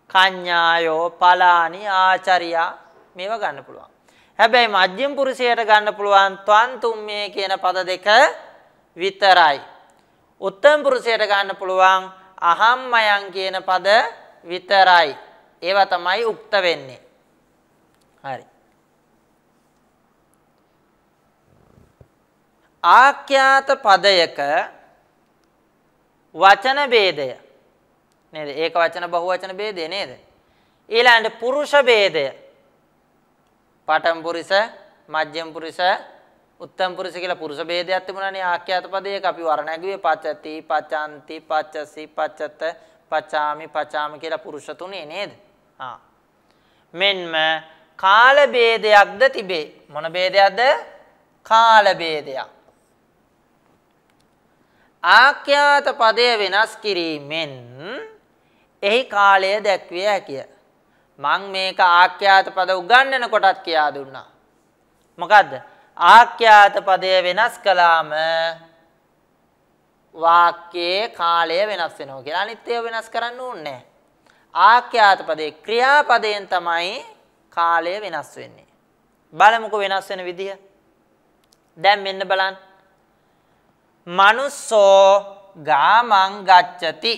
කඤ්ඤායෝ, පලානි, ආචාරියා මේවා ගන්න පුළුවන්. හැබැයි මධ්‍යම පුරුෂයට ගන්න පුළුවන් ත්වං තුම්මේ කියන පද දෙක විතරයි. උත්තම පුරුෂයට ගන්න පුළුවන් අහං මයං කියන පද විතරයි. ඒවා තමයි උක්ත වෙන්නේ. හරි. ආඛ්‍යාත පදයක වචන ભેදය නේද? ඒක වචන බහුවචන ભેදය නේද? ඊළඟට පුරුෂ ભેදය පඨම පුරිස මධ්‍යම පුරිස උත්තම පුරිස කියලා පුරුෂ ભેදයක් තිබුණානේ ආඛ්‍යාත පදයක අපි වර්ණ ඇගුවේ පචති පචන්ති පචසි පචත පචාමි පචාම කියලා පුරුෂ තුනේ නේද? මෙන්ම කාල ભેදයක්ද තිබේ. මොන ભેදයක්ද? කාල ભેදයක්. ආඛ්‍යාත පදය වෙනස් කිරීමෙන් එහි කාලය දැක්විය හැකිය. මං මේක ආඛ්‍යාත පද උගන්වන කොටත් කියා දුන්නා. මොකද්ද? ආඛ්‍යාත පදය වෙනස් කළාම වාක්‍යයේ කාලය වෙනස් වෙනවා කියලා. අනිත් ඒවා වෙනස් කරන්න ඕනේ නැහැ. ආඛ්‍යාත පදේ ක්‍රියාපදයෙන් තමයි කාලය වෙනස් වෙන්නේ. බලමුකෝ වෙනස් වෙන විදිය. දැන් මෙන්න බලන්න. මනුස්සෝ ගාමං ගච්ඡති.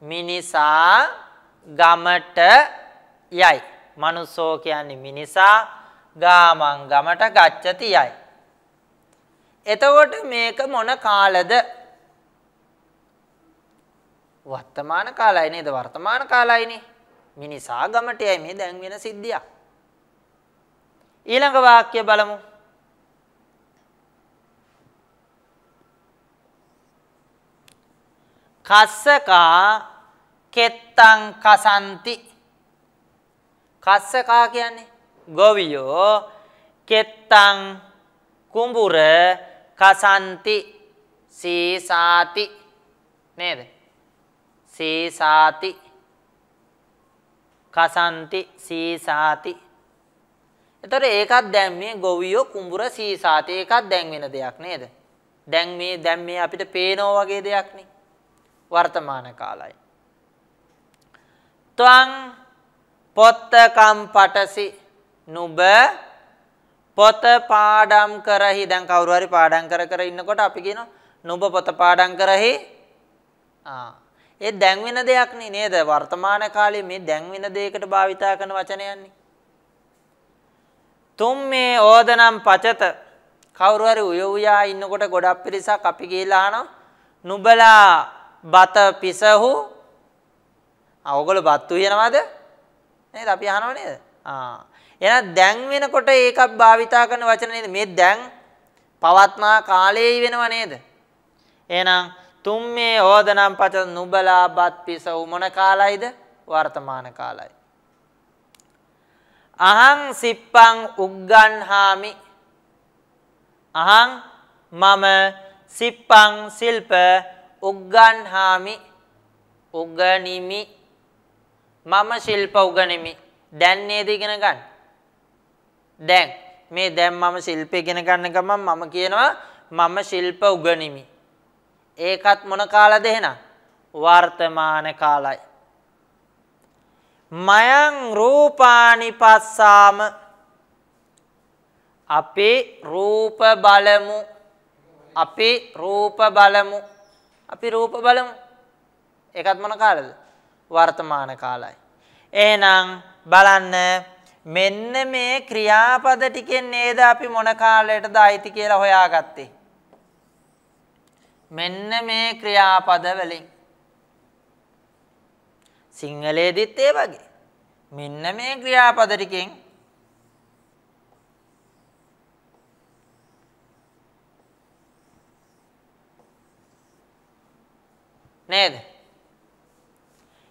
මිනිසා ගමට යයි. මනුස්සෝ කියන්නේ මිනිසා ගාමං ගමට ගච්ඡති යයි. එතකොට මේක මොන කාලද? වර්තමාන කාලයයි නේද? වර්තමාන කාලයයිනේ. මිනිසා ගමට යයි මේ දැන් වෙන සිද්ධියක්. ඊළඟ වාක්‍ය බලමු. කස්සකා කෙත්තං කසන්ති. කස්ස කා කියන්නේ ගොවියෝ. කෙත්තං කුඹුර කසන්ති සීසාති නේද? සීසාති කසන්ති සීසාති. එතකොට ඒකත් දැන් මේ ගොවියෝ කුඹුර සීසාති ඒකත් දැන් වෙන දෙයක් නේද? දැන් මේ අපිට පේනෝ වගේ දෙයක් නේ වර්තමාන කාලය. ත්වං පොත්තකම් පටසි නුඹ පොත පාඩම් කරහි. දැන් කවුරු හරි පාඩම් කර කර ඉන්නකොට අපි කියනවා නුඹ පොත පාඩම් කරහි. ඒ දැන් වෙන දෙයක් නේ නේද? වර්තමාන කාලේ මේ දැන් වෙන දෙයකට භාවිතා කරන වචනයන්නේ. තුම් මේ ඕදනම් පචත. කවුරු හරි උයෝයා ඉන්නකොට ගොඩක් පිරිසක් අපි ගිහලා අහනවා නුඹලා බත පිසහු. ඔයගොල්ලෝ බත් උයනවද නේද? අපි අහනව නේද? එහෙනම් දැන් වෙනකොට ඒකක් භාවිතා කරන වචන නේද? මේ දැන් පවත්නා කාලයේයි වෙනව නේද? එහෙනම් තුම් මේ ඕදනම් පචත නුඹලා බත් පිසහු මොන කාලයිද? වර්තමාන කාලයි. අහං සිප්පං උග්ගන්හාමි. අහං මම සිප්පං සිල්ප උග්ගන්හාමි උගනිමි. මම ශිල්ප උගනිමි. දැන් නේද ඉගෙන ගන්න? දැන් මේ දැන් මම ශිල්ප ඉගෙන ගන්න ගමන් මම කියනවා මම ශිල්ප උගනිමි. ඒකත් මොන කාලද එහෙනම්? වර්තමාන කාලයි. මයං රූපානි පස්සාම. අපි රූප බලමු. අපි රූප බලමු. අපි රූප බලමු. ඒකත් මොන කාලද? වර්තමාන කාලයි. එහෙනම් බලන්න මෙන්න මේ ක්‍රියාපද ටිකෙන් නේද අපි මොන කාලයටද අයිති කියලා හොයාගත්තේ. මෙන්න මේ ක්‍රියාපද වලින් සිංහලයේදීත් ඒ වගේ මෙන්න මේ ක්‍රියාපද ටිකෙන් නේද?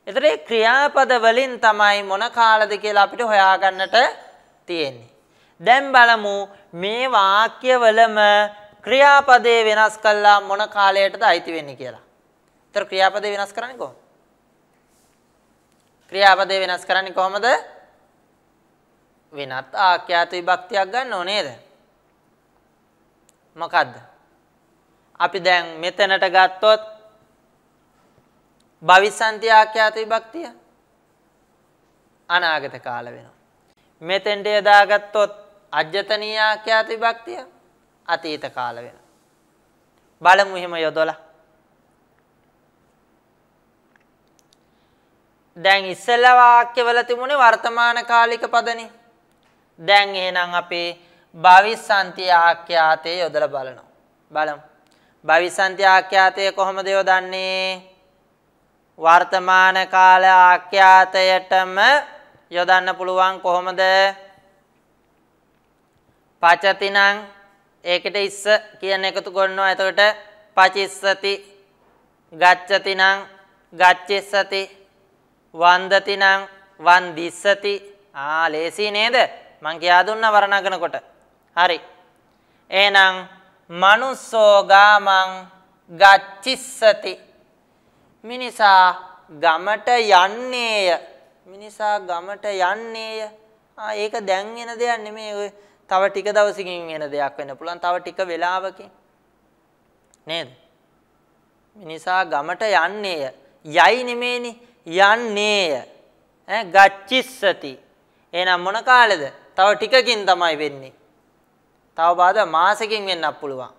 ඒතරේ ක්‍රියාපද වලින් තමයි මොන කාලද කියලා අපිට හොයාගන්නට තියෙන්නේ. දැන් බලමු මේ වාක්‍ය වලම ක්‍රියාපදේ වෙනස් කළා මොන කාලයටද අයිති වෙන්නේ කියලා. ඒතර ක්‍රියාපදේ වෙනස් කරන්නේ කොහොමද? ක්‍රියාපදේ වෙනස් කරන්නේ කොහොමද? වෙනත් ආඛ්‍යාත විභක්තියක් ගන්නව නේද? මොකද්ද? අපි දැන් මෙතනට ගත්තොත් භවිසන්ති ආඛ්‍යාත විභක්තිය අනාගත කාල වෙනවා. මෙතෙන්ට යදාගත්තොත් අජ්ජතනීය ආඛ්‍යාත විභක්තිය අතීත කාල වෙනවා. බලමු එහෙම යොදලා. දැන් ඉස්සෙල්ලා වාක්‍යවල තිබුණේ වර්තමාන කාලික පදනේ. දැන් එහෙනම් අපේ භවිසන්ති ආඛ්‍යාතේ යොදලා බලනවා. බලමු. භවිසන්ති ආඛ්‍යාතේ කොහොමද යොදන්නේ? වර්තමාන කාල ආඛ්‍යාතයටම යොදන්න පුළුවන්. කොහොමද? පචති නම් ඒකට ඉස්ස කියන එකතු කරනවා. එතකොට පචිස්සති. ගච්ඡති නම් ගච්ඡිස්සති. වන්දති නම් වන්දිස්සති. ලේසි නේද? මං කියා දුන්නා වර්ණනකනකොට. හරි. එහෙනම් මනුස්සෝ ගාමං ගච්ඡිස්සති. මිනිසා ගමට යන්නේය. මිනිසා ගමට යන්නේය. ඒක දැන් වෙන දෙයක් නෙමෙයි. ඔය තව ටික දවසකින් වෙන දෙයක් වෙන්න පුළුවන්. තව ටික වෙලාවකින් නේද? මිනිසා ගමට යන්නේය. යයි නෙමෙයිනි. යන්නේය. ගච්ඡිස්සති. එහෙනම් මොන කාලෙද? තව ටිකකින් තමයි වෙන්නේ. තව බාද මාසෙකින් වෙන්නත් පුළුවන්.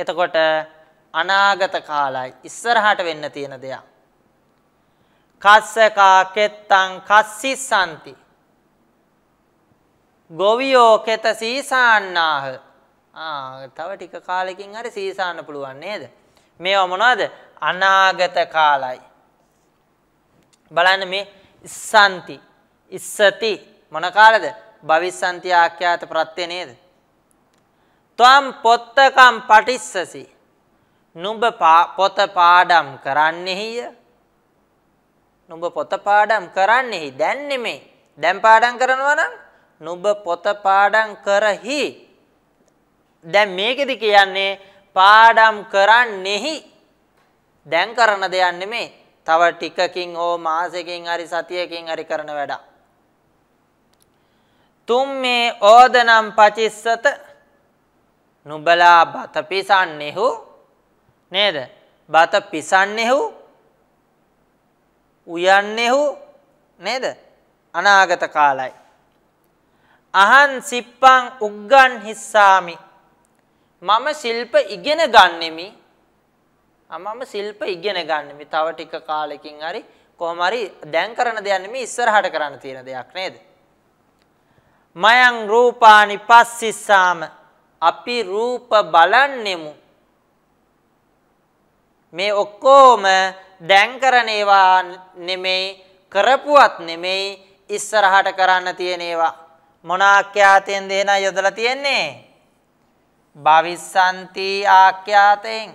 එතකොට අනාගත කාලයි ඉස්සරහට වෙන්න තියෙන දෙයක්. කස්සකා කෙත්තං කස්සිසන්ති. ගොවියෝ කෙත සීසාන්නාහ. තව ටික කාලෙකින් හරි සීසාන්න පුළුවන් නේද? මේවා මොනවද? අනාගත කාලයි. බලන්න මේ ඉස්සන්ති ඉස්සති මොන කාලද? භවිස්සන්ති ආඛ්‍යාත ප්‍රත්‍ය නේද? ත්වම් පොත්තකම් පටිස්සසි. නුඹ පොත පාඩම් කරන්නේය. නුඹ පොත පාඩම් කරන්නේ දැන් නෙමෙයි. දැන් පාඩම් කරනවා නම් නුඹ පොත පාඩම් කරහි. දැන් මේකෙදි කියන්නේ පාඩම් කරන්නේහි. දැන් කරන දෙයක් නෙමෙයි. තව ටිකකින් ඕ මාසෙකින් හරි සතියකින් හරි කරන වැඩක්. තුම්මේ ඕදනම් පචිස්සත නුඹලා බත පිසන්නේහු නේද? බත පිසන්නේහු උයන්නේහු නේද? අනාගත කාලයි. අහං සිප්පං උග්ගන් හිස්සාමි. මම ශිල්ප ඉගෙන ගන්නෙමි. මම ශිල්ප ඉගෙන ගන්නෙමි. තව ටික කාලෙකින් හරි කොහොම හරි දැන් කරන දෙයක් නෙමෙයි ඉස්සරහට කරන්න තියෙන දෙයක් නේද? මයං රූපානි පස්සිස්සාම. අපි රූප බලන්නෙමු. මේ ඔක්කොම දැන් කරන ඒවා නෙමෙයි, කරපුවත් නෙමෙයි, ඉස්සරහට කරන්න තියෙන ඒවා. මොන ආඛ්‍යාතයෙන් දෙන යොදලා තියෙන්නේ? භවිස්සන්ති ආඛ්‍යාතයෙන්.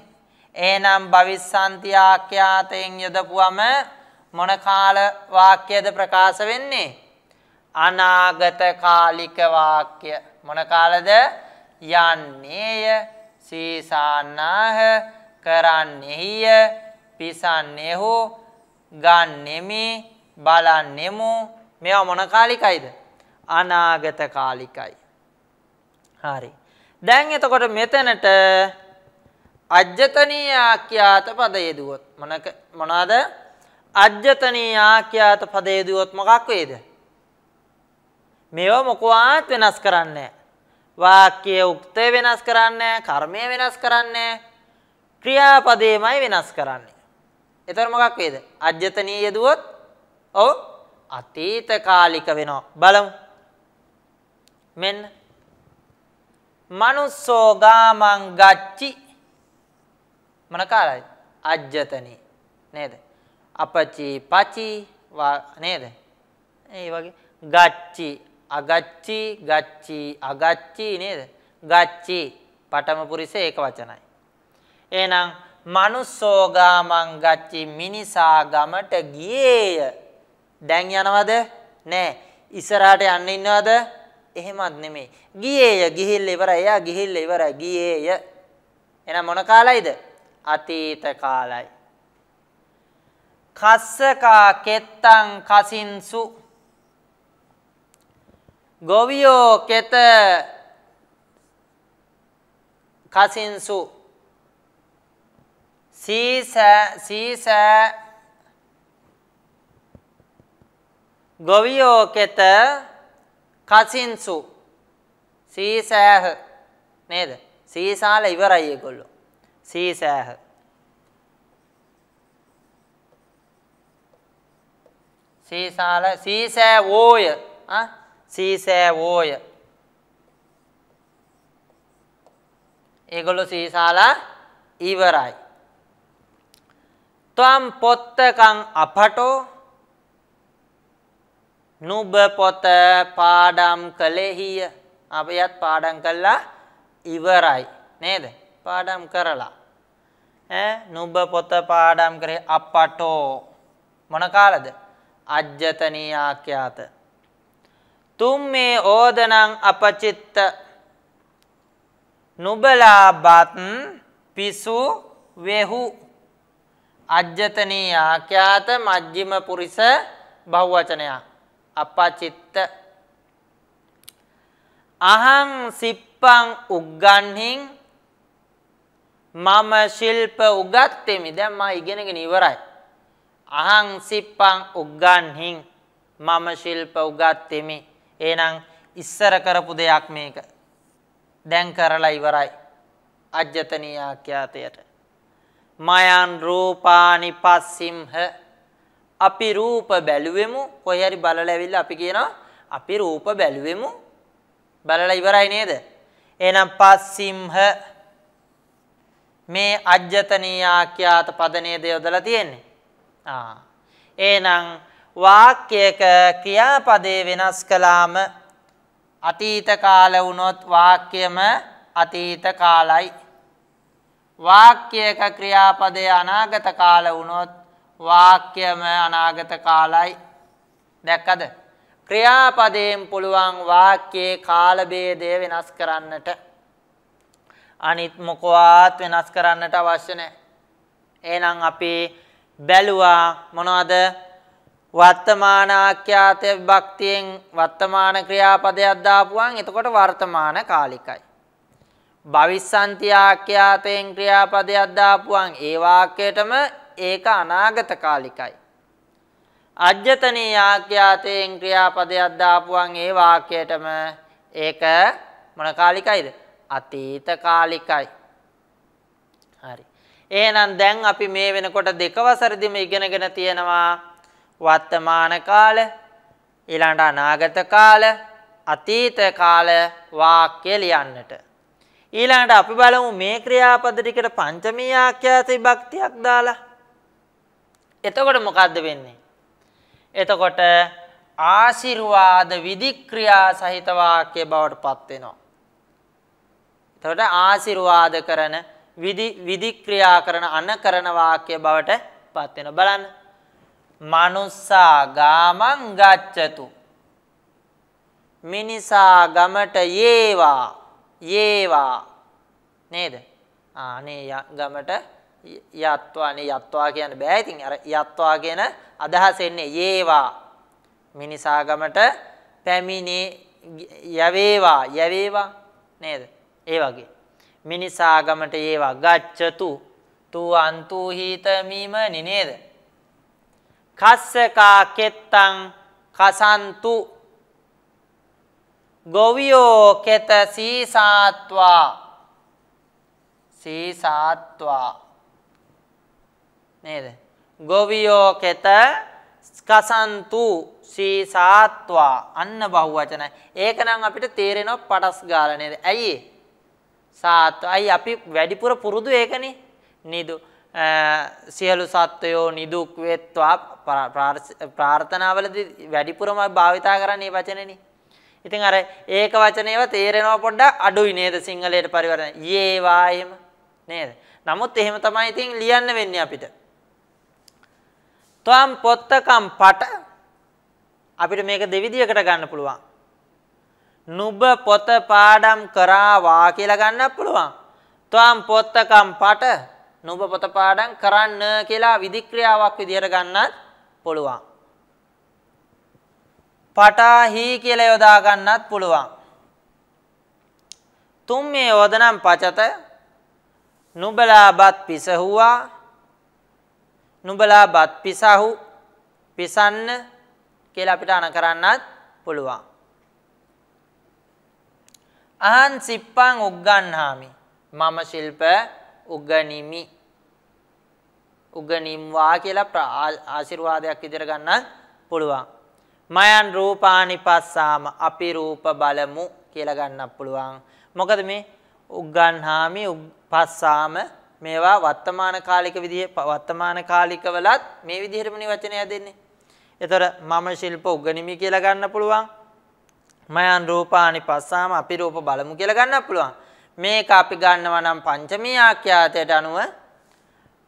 එහෙනම් භවිස්සන්ති ආඛ්‍යාතයෙන් යොදපුවම මොන කාල වාක්‍යද ප්‍රකාශ වෙන්නේ? අනාගත කාලික වාක්‍ය. මොන කාලද? යන්නේය, සීසානාහ, කරන්නේය, පිසන්නේහු, ගන්නෙමි, බලන්නෙමු. මේවා මොන කාලිකයිද? අනාගත කාලිකයි. හරි. දැන් එතකොට මෙතනට අජ්ජතනීය ආඛ්‍යාත පදය දුවොත් මොනවාද? අජ්ජතනීය ආඛ්‍යාත පදය දුවොත් මොකක් වේද? මේව මොකවත් වෙනස් කරන්නේ නැහැ. වාක්‍යයේ උක්තය වෙනස් කරන්නේ නැහැ, කර්මය වෙනස් කරන්නේ නැහැ. ක්‍රියාපදේමයි වෙනස් කරන්නේ. ඒතර මොකක් වේද? අජ්ජතනීය දුවොත් ඔව් අතීත කාලික වෙනවා. බලමු. මෙන්න මනුස්සෝ ගාමං ගච්චි. මොන කාලයයි? අජ්ජතනී නේද? අපචි පචි නේද? ඒ වගේ ගච්චි අගච්චි ගච්චි අගච්චි නේද? ගච්චි පඨම පුරිස ඒක වචනයි. එහෙනම් මනුස්සෝ ගාමං ගච්චි මිනිසා ගමට ගියේය. දැන් යනවද? නෑ. ඉස්සරහට යන්න ඉන්නවද? එහෙමත් නෙමෙයි. ගියේය, ගිහිල්ලා ඉවරයි. එයා ගිහිල්ලා ඉවරයි. ගියේය. එහෙනම් මොන කාලයිද? අතීත කාලයි. කස්සකා කෙත්තං කසින්සු. ගොවියෝ කෙත කසින්සු. සීස ගොවියෝ කෙත කසින්සු සීසෑහ නේද? සීසාල ඉවරයි ඒගොල්ලෝ. සීසෑහ. සීසාල සීසෑවෝය. සීසෑවෝය. ඒගොල්ලෝ සීසාල ඉවරයි. ත්වම් පොත්තකං අපටෝ. නුඹ පොත පාඩම් කළෙහිය. අපියත් පාඩම් කළා ඉවරයි නේද? පාඩම් කරලා නුඹ පොත පාඩම් කරේ. අපටෝ මොන කාලද? අජ්ජතනීය ආඛ්‍යාත. තුම්මේ ඕදනං අපචිත්ත. නුඹලා බත් පිසු වෙහු. අජ්ජතනීය ආඛ්‍යාත මජ්ජිම පුරිස බහුවචනයක්. අපචිත්ත. අහං සිප්පං උග්ගන්හින්. මම ශිල්ප උගත්තෙමි. දැන් මම ඉගෙනගෙන ඉවරයි. අහං සිප්පං උග්ගන්හින්. මම ශිල්ප උගත්තෙමි. එහෙනම් ඉස්සර කරපු දෙයක් මේක. දැන් කරලා ඉවරයි. අජ්ජතනීය ආඛ්‍යාතයට. මයන් රූපානි පස්සිම්හ. අපි රූප බැලුවෙමු. කොහේ හරි බලලා ඇවිල්ලා අපි කියනවා අපි රූප බැලුවෙමු. බලලා ඉවරයි නේද? එහෙනම් පස්සිම්හ. මේ අජ්ජතනීය ආඛ්‍යාත පද නේද යොදලා තියෙන්නේ? එහෙනම් වාක්‍යයක ක්‍රියාපදේ වෙනස් කළාම අතීත කාල වුණොත් වාක්‍යම අතීත කාලයි. වාක්‍යයක ක්‍රියාපදේ අනාගත කාල වුණොත් वाक्यम अनागत कालाय देखद ක්‍රියාපදයෙන් පුළුවන් වාක්‍යයේ කාල ભેදය වෙනස් කරන්නට අනිත් මොකවත් වෙනස් කරන්නට අවශ්‍ය නැහැ. එහෙනම් අපි බැලුවා මොනවද වර්තමාන ආඛ්‍යාත භක්තියෙන් වර්තමාන ක්‍රියාපදයක් දාපුවාන් එතකොට වර්තමාන කාලිකයි. භවිස්සන්ති ආඛ්‍යාතයෙන් ක්‍රියාපදයක් දාපුවාන් ඒ වාක්‍යයටම ඒක අනාගත කාලිකයි. අජ්ජතනීය ආඛ්‍යාතයෙන් ක්‍රියාපදයක් දාපුවාන් ඒ වාක්‍යයටම ඒක මොන කාලිකයිද? අතීත කාලිකයි. හරි. එහෙනම් දැන් අපි මේ වෙනකොට දෙකවසරදිම ඉගෙනගෙන තියෙනවා වර්තමාන කාල, ඊළඟට අනාගත කාල, අතීත කාල වාක්‍ය ලියන්නට. ඊළඟට අපි බලමු මේ ක්‍රියාපද ටිකට පංචමී ආඛ්‍යාත විභක්තියක් දාලා. එතකොට මොකද්ද වෙන්නේ? එතකොට ආශිර්වාද විධික්‍රියා සහිත වාක්‍ය බවට පත් වෙනවා. එතකොට ආශිර්වාද කරන විධික්‍රියා කරන අනකරන වාක්‍ය බවට පත් වෙනවා. බලන්න. මනුස්සා ගාමං ගච්ඡතු. මිනිසා ගමට යේවා. යේවා. නේද? අනේ ගමට යත්වානේ යත්වා කියන්න බෑ. ඉතින් අර යත්වා කියන අදහස එන්නේ යේවා මිනිසා ගමට පැමිණේ යවේවා යවේවා නේද? ඒ වගේ මිනිසා ගමට යේවා ගච්ඡතු තු අන්තු හිත මීම නේද? කස්සකා කෙත්තං කසන්තු ගෝවියෝ කෙත සීසාත්වා සීසාත්වා නේද? ගොවියෝ කෙත ස්කසන්තු සීසාත්වා අන්න බහුවචනයි. ඒකනම් අපිට තේරෙනවා පටස් ගාලා නේද? ඇයි සාත්ව අයි අපි වැඩිපුර පුරුදු ඒකනේ. නිදු සියලු සත්වයෝ නිදුක් වෙත්වා ප්‍රාර්ථනාවලදී වැඩිපුරම භාවිතා කරන්නේ මේ වචනේනේ. ඉතින් අර ඒක වචනේව තේරෙනවා පොඩ්ඩක් අඩුයි නේද සිංහලයට පරිවර්තන. යේවා එහෙම නේද? නමුත් එහෙම තමයි ඉතින් ලියන්න වෙන්නේ අපිට. තම් පොත්තකම් පට අපිට මේක දෙවිදියකට ගන්න පුළුවන්. නුඹ පොත පාඩම් කරාවා කියලා ගන්නත් පුළුවන්. තම් පොත්තකම් පට නුඹ පොත පාඩම් කරන්න කියලා විධික්‍රියාවක් විදියට ගන්නත් පුළුවන්. පටාහි කියලා යොදා ගන්නත් පුළුවන්. තුම් මේ යොදනම් පචත නුඹලාපත් පිසහුවා නුඹලා බත් පිසහු පිසන්න කියලා අපිට අන කරන්නත් පුළුවන්. අහං සිප්පං උග්ගණ්හාමි මම ශිල්ප උග්ගනිමි උග්ගනිම්වා කියලා ආශිර්වාදයක් විදිහට ගන්නත් පුළුවන්. මයන් රූපානි පස්සාම අපි රූප බලමු කියලා ගන්නත් පුළුවන්. මොකද මේ උග්ගණ්හාමි පස්සාම මේවා වර්තමාන කාලික විදිහේ වර්තමාන කාලිකවලත් මේ විදිහටමනේ වචනය දෙන්නේ. ඒතර මම ශිල්ප උගනිමි කියලා ගන්න පුළුවන්. මයන් රූපානි පස්සාම අපි රූප බලමු කියලා ගන්න පුළුවන්. මේක අපි ගන්නවා නම් පංචමී ආඛ්‍යාතයට අනුව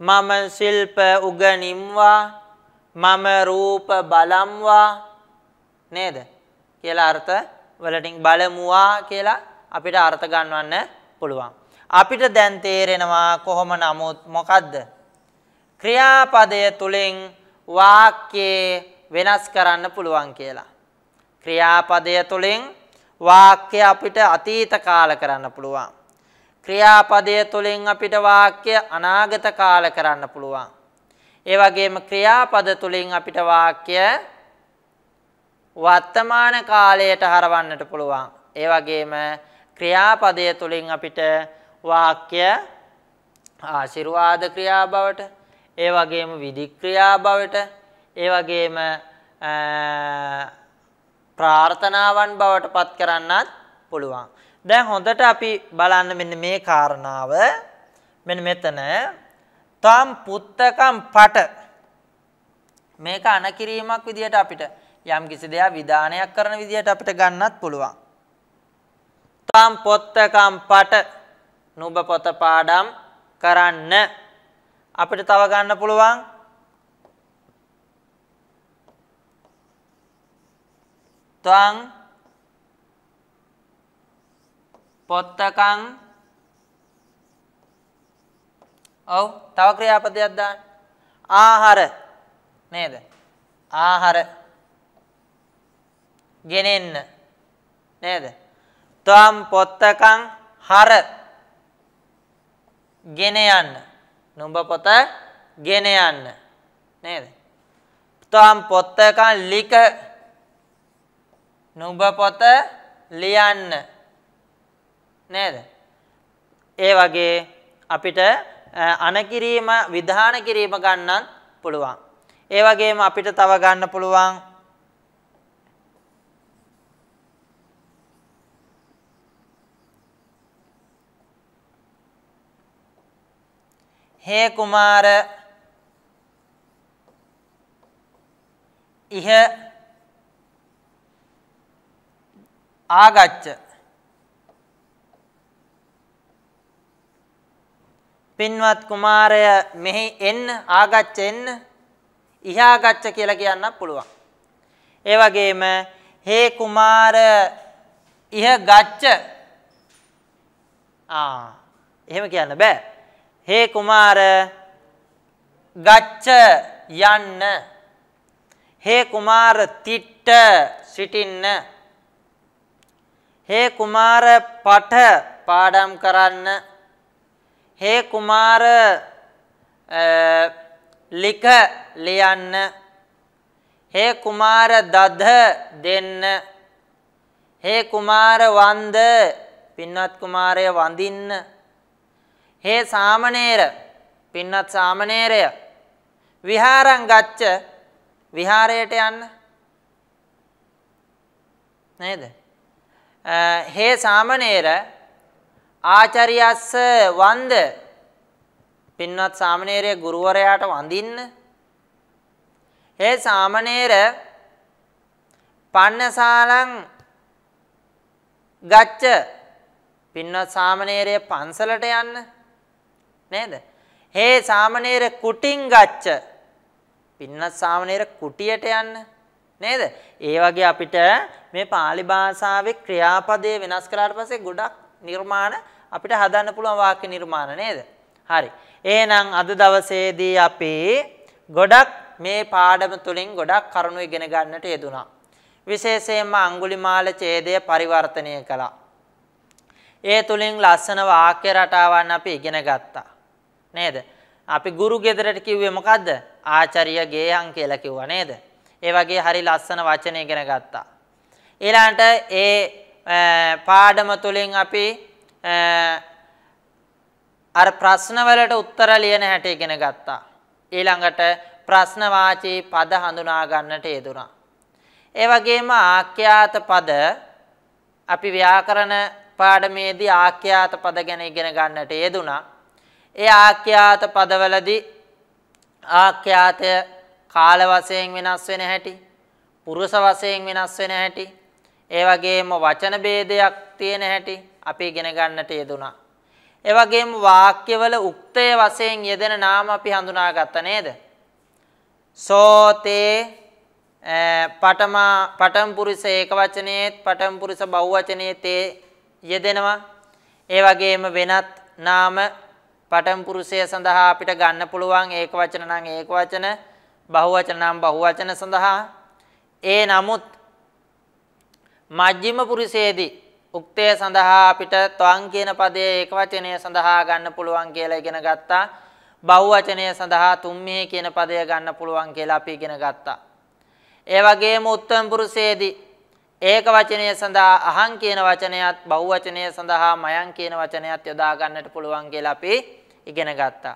මම ශිල්ප උගනිම්වා මම රූප බලම්වා නේද කියලා අර්ථ වලටින් බලමුවා කියලා අපිට අර්ථ ගන්නවන්න පුළුවන්. අපිට දැන් තේරෙනවා කොහොම නමුත් මොකද්ද ක්‍රියාපදය තුලින් වාක්‍යය වෙනස් කරන්න පුළුවන් කියලා. ක්‍රියාපදය තුලින් වාක්‍ය අපිට අතීත කාල කරන්න පුළුවන්. ක්‍රියාපදය තුලින් අපිට වාක්‍ය අනාගත කාල කරන්න පුළුවන්. ඒ වගේම ක්‍රියාපද තුලින් අපිට වාක්‍ය වර්තමාන කාලයට හරවන්නට පුළුවන්. ඒ වගේම ක්‍රියාපදය තුලින් අපිට වාක්‍ය ආශිර්වාද ක්‍රියා බවට, ඒ වගේම විධි ක්‍රියා බවට, ඒ වගේම ප්‍රාර්ථනාවන් බවට පත් කරන්නත් පුළුවන්. දැන් හොඳට අපි බලන්න මෙන්න මේ කාරණාව. මෙන්න මෙතන තම් පුත්තකම් පට මේක අනකිරීමක් විදියට අපිට යම් කිසි දෙයක් විධානයක් කරන විදියට අපිට ගන්නත් පුළුවන්. තම් පොත්තකම් පට නුඹ පොත පාඩම් කරන්න. අපිට තව ගන්න පුළුවන් त्वं पोत्तकं ඔව් තව ක්‍රියාපදයක් දාන්න ආහාර නේද ආහාර ගෙනෙන්න නේද ත්වම් පොත්තකං හර ගෙන යන්න නුඹ පොත ගෙන යන්න නේද ත්වම් පොත්තකං ලික නුඹ පොත ලියන්න නේද ඒ වගේ අපිට අනකිරීම විධාන කිරීම ගන්නත් පුළුවන්. ඒ වගේම අපිට තව ගන්න පුළුවන් හේ කුමාර ඉහ ආගච්ඡ පින්වත් කුමාරය මෙහි එන්න ආගච්ඡ එන්න ඉහා ගච්ඡ කියලා කියන්න පුළුවන්. ඒ වගේම හේ කුමාර ඉහ ගච්ඡ එහෙම කියන්න බෑ. හේ කුමාර ගච්ඡ යන්න. හේ කුමාර තිට්ඨ සිටින්න. හේ කුමාර පාඨ පාඩම් කරන්න. हे कुमार लिख लियान हे कुमार दध देन हे कुमार वंद पिन्नत कुमार वंदिन हे सामनेर पिन्नत सामनेर विहारं गच्छ विहारेट यान नैद हे सामनेर आचार्यस वंद पिन्नत सामनेरे गुरुवरयाट वंदिन हे सामनेर पान्नशालं गच्छ पिन्नत सामनेरे पान्सलट यन्न नैद हे सामनेर कुटिं गच्छ पिन्नत सामनेरे कुटियट यन्न නේද? ඒ වගේ අපිට මේ පාලි භාෂාවේ ක්‍රියාපදයේ වෙනස් කරලා පස්සේ ගොඩක් නිර්මාණ අපිට හදන්න පුළුවන් වාක්‍ය නිර්මාණ නේද? හරි. එහෙනම් අද දවසේදී අපි ගොඩක් මේ පාඩම තුලින් ගොඩක් කරුණු ඉගෙන ගන්නට යෙදුණා. විශේෂයෙන්ම අඟුලිමාල ඡේදය පරිවර්තනය කළා. ඒ තුලින් ලස්සන වාක්‍ය රටාවන් අපි ඉගෙන ගත්තා. නේද? අපි ගුරු ගෙදරට කිව්වේ මොකද්ද? ආචාර්ය ගේයන් කියලා කිව්වා නේද? ඒ වගේ හරි ලස්සන වචන ඉගෙන ගත්තා. ඊළඟට ඒ පාඩම තුලින් අපි අර ප්‍රශ්න වලට උත්තර ලියන හැටි ඉගෙන ගත්තා. ඊළඟට ප්‍රශ්න වාචී පද හඳුනා ගන්නට යෙදුණා. ඒ වගේම ආඛ්‍යාත පද අපි ව්‍යාකරණ පාඩමේදී ආඛ්‍යාත පද ගැන ඉගෙන ගන්නට යෙදුණා. ඒ ආඛ්‍යාත පදවලදී ආඛ්‍යාතය කාල වශයෙන් වෙනස් වෙන හැටි, පුරුෂ වශයෙන් වෙනස් වෙන හැටි, ඒ වගේම වචන ભેදයක් තියෙන හැටි අපි ඉගෙන ගන්නට යෙදුණා. ඒ වගේම වාක්‍යවල උක්තය වශයෙන් යෙදෙන නාම අපි හඳුනාගත්තා නේද? සෝතේ පඨම පුරුෂ ඒක වචනයේත් පඨම පුරුෂ බහුවචනයේ තේ යෙදෙනවා. ඒ වගේම වෙනත් නාම පඨම පුරුෂය සඳහා අපිට ගන්න පුළුවන් ඒක වචන නම් ඒක වචන, බහුවචන නම් බහුවචන සඳහා. ඒ නමුත් මජ්ජිම පුරුෂයේදී උක්තය සඳහා අපිට ත්වං කියන පදයේ ඒකවචනය සඳහා ගන්න පුළුවන් කියලා ඉගෙන ගත්තා. බහුවචනය සඳහා තුම්මේ කියන පදය ගන්න පුළුවන් කියලා අපි ඉගෙන ගත්තා. ඒ වගේම උත්තම පුරුෂයේදී ඒකවචනය සඳහා අහං කියන වචනයත් බහුවචනය සඳහා මයං කියන වචනයත් යොදා ගන්නට පුළුවන් කියලා අපි ඉගෙන ගත්තා.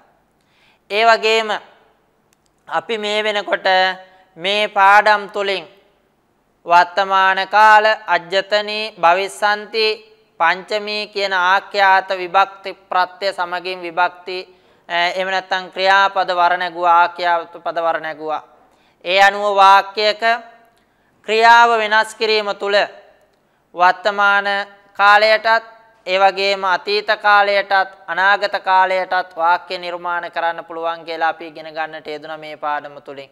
ඒ වගේම අපි මේ වෙනකොට මේ පාඩම් තුලින් වර්තමාන කාල අජ්‍යතනී භවිස්සන්ති පංචමී කියන ආඛ්‍යාත විභක්ති ප්‍රත්‍ය සමගින් විභක්ති එහෙම නැත්නම් ක්‍රියාපද වර්ණගුවා ආඛ්‍යාත පද වර්ණගුවා ඒ අනුව වාක්‍යයක ක්‍රියාව වෙනස් කිරීම තුල වර්තමාන කාලයටත් ඒ වගේම අතීත කාලයටත් අනාගත කාලයටත් වාක්‍ය නිර්මාණ කරන්න පුළුවන් කියලා අපි ඉගෙන ගන්නට යෙදුණා මේ පාඩම තුලින්.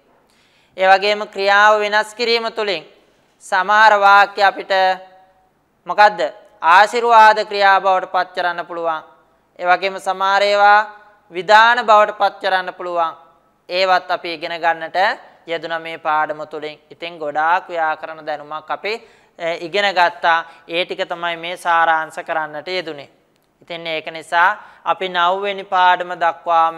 ඒ වගේම ක්‍රියාව වෙනස් කිරීම තුලින් සමහරවාක්‍ය අපිට මොකද්ද ආශිර්වාද ක්‍රියා බවට පත් කරන්න පුළුවන්. ඒ වගේම සමහර ඒවා විධාන බවට පත් කරන්න පුළුවන්. ඒවත් අපි ඉගෙන ගන්නට යෙදුණා මේ පාඩම තුලින්. ඉතින් ගොඩාක් ව්‍යාකරණ දැනුමක් අපි ඉගෙන ගත්තා. ඒ ටික තමයි මේ සාරාංශ කරන්නට යෙදුනේ. ඉතින් ඒක නිසා අපි 9 වෙනි පාඩම දක්වාම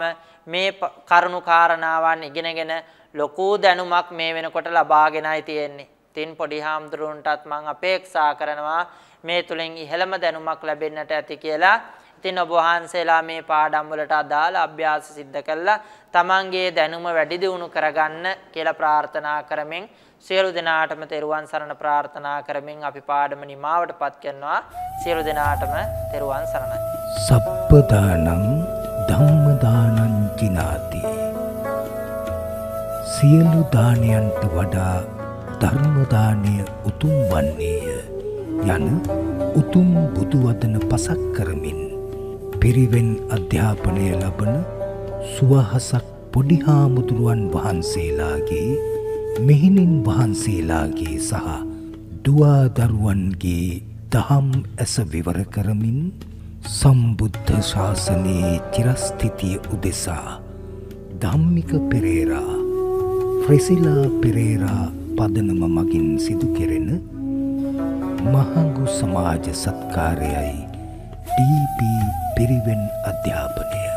මේ කරුණු කාරණාවන් ඉගෙනගෙන ලොකු දැනුමක් මේ වෙනකොට ලබාගෙනයි තියෙන්නේ. ඉතින් පොඩි හාමුදුරුවන්ටත් මම අපේක්ෂා කරනවා මේ තුලින් ඉහළම දැනුමක් ලැබෙන්නට ඇති කියලා. ඉතින් ඔබ වහන්සේලා මේ පාඩම් වලට අදාළ අභ්‍යාස સિદ્ધ කළා තමන්ගේ දැනුම වැඩි දියුණු කරගන්න කියලා ප්‍රාර්ථනා කරමින් සියලු දෙනාටම තෙරුවන් සරණ ප්‍රාර්ථනා කරමින් අපි පාඩම නිමාවටපත් කරනවා. සියලු දෙනාටම තෙරුවන් සරණයි. සප්පදානං ධම්මදානං කිනාති. සියලු දානයන්ට වඩා ධර්ම දානය උතුම් වන්නේය යන උතුම් බුදු වදන පසක් කරමින් පිරිවෙන් අධ්‍යාපනය ලබන සුවහසක් පොඩි හාමුදුරුවන් වහන්සේලාගේ මෙහෙණින් වහන්සේලාගේ සහ දුවා දරුවන්ගේ දහම් ඇස විවර කරමින් සම්බුද්ධ ශාසනයේ චිරස්ථිතිය උදෙසා ධම්මික පෙරේරා ෆ්‍රෙසිලා පෙරේරා පදනම මගින් සිදු කෙරෙන මහඟු සමාජ සත්කාරයයි DP පිරිවෙන් අධ්‍යාපනය.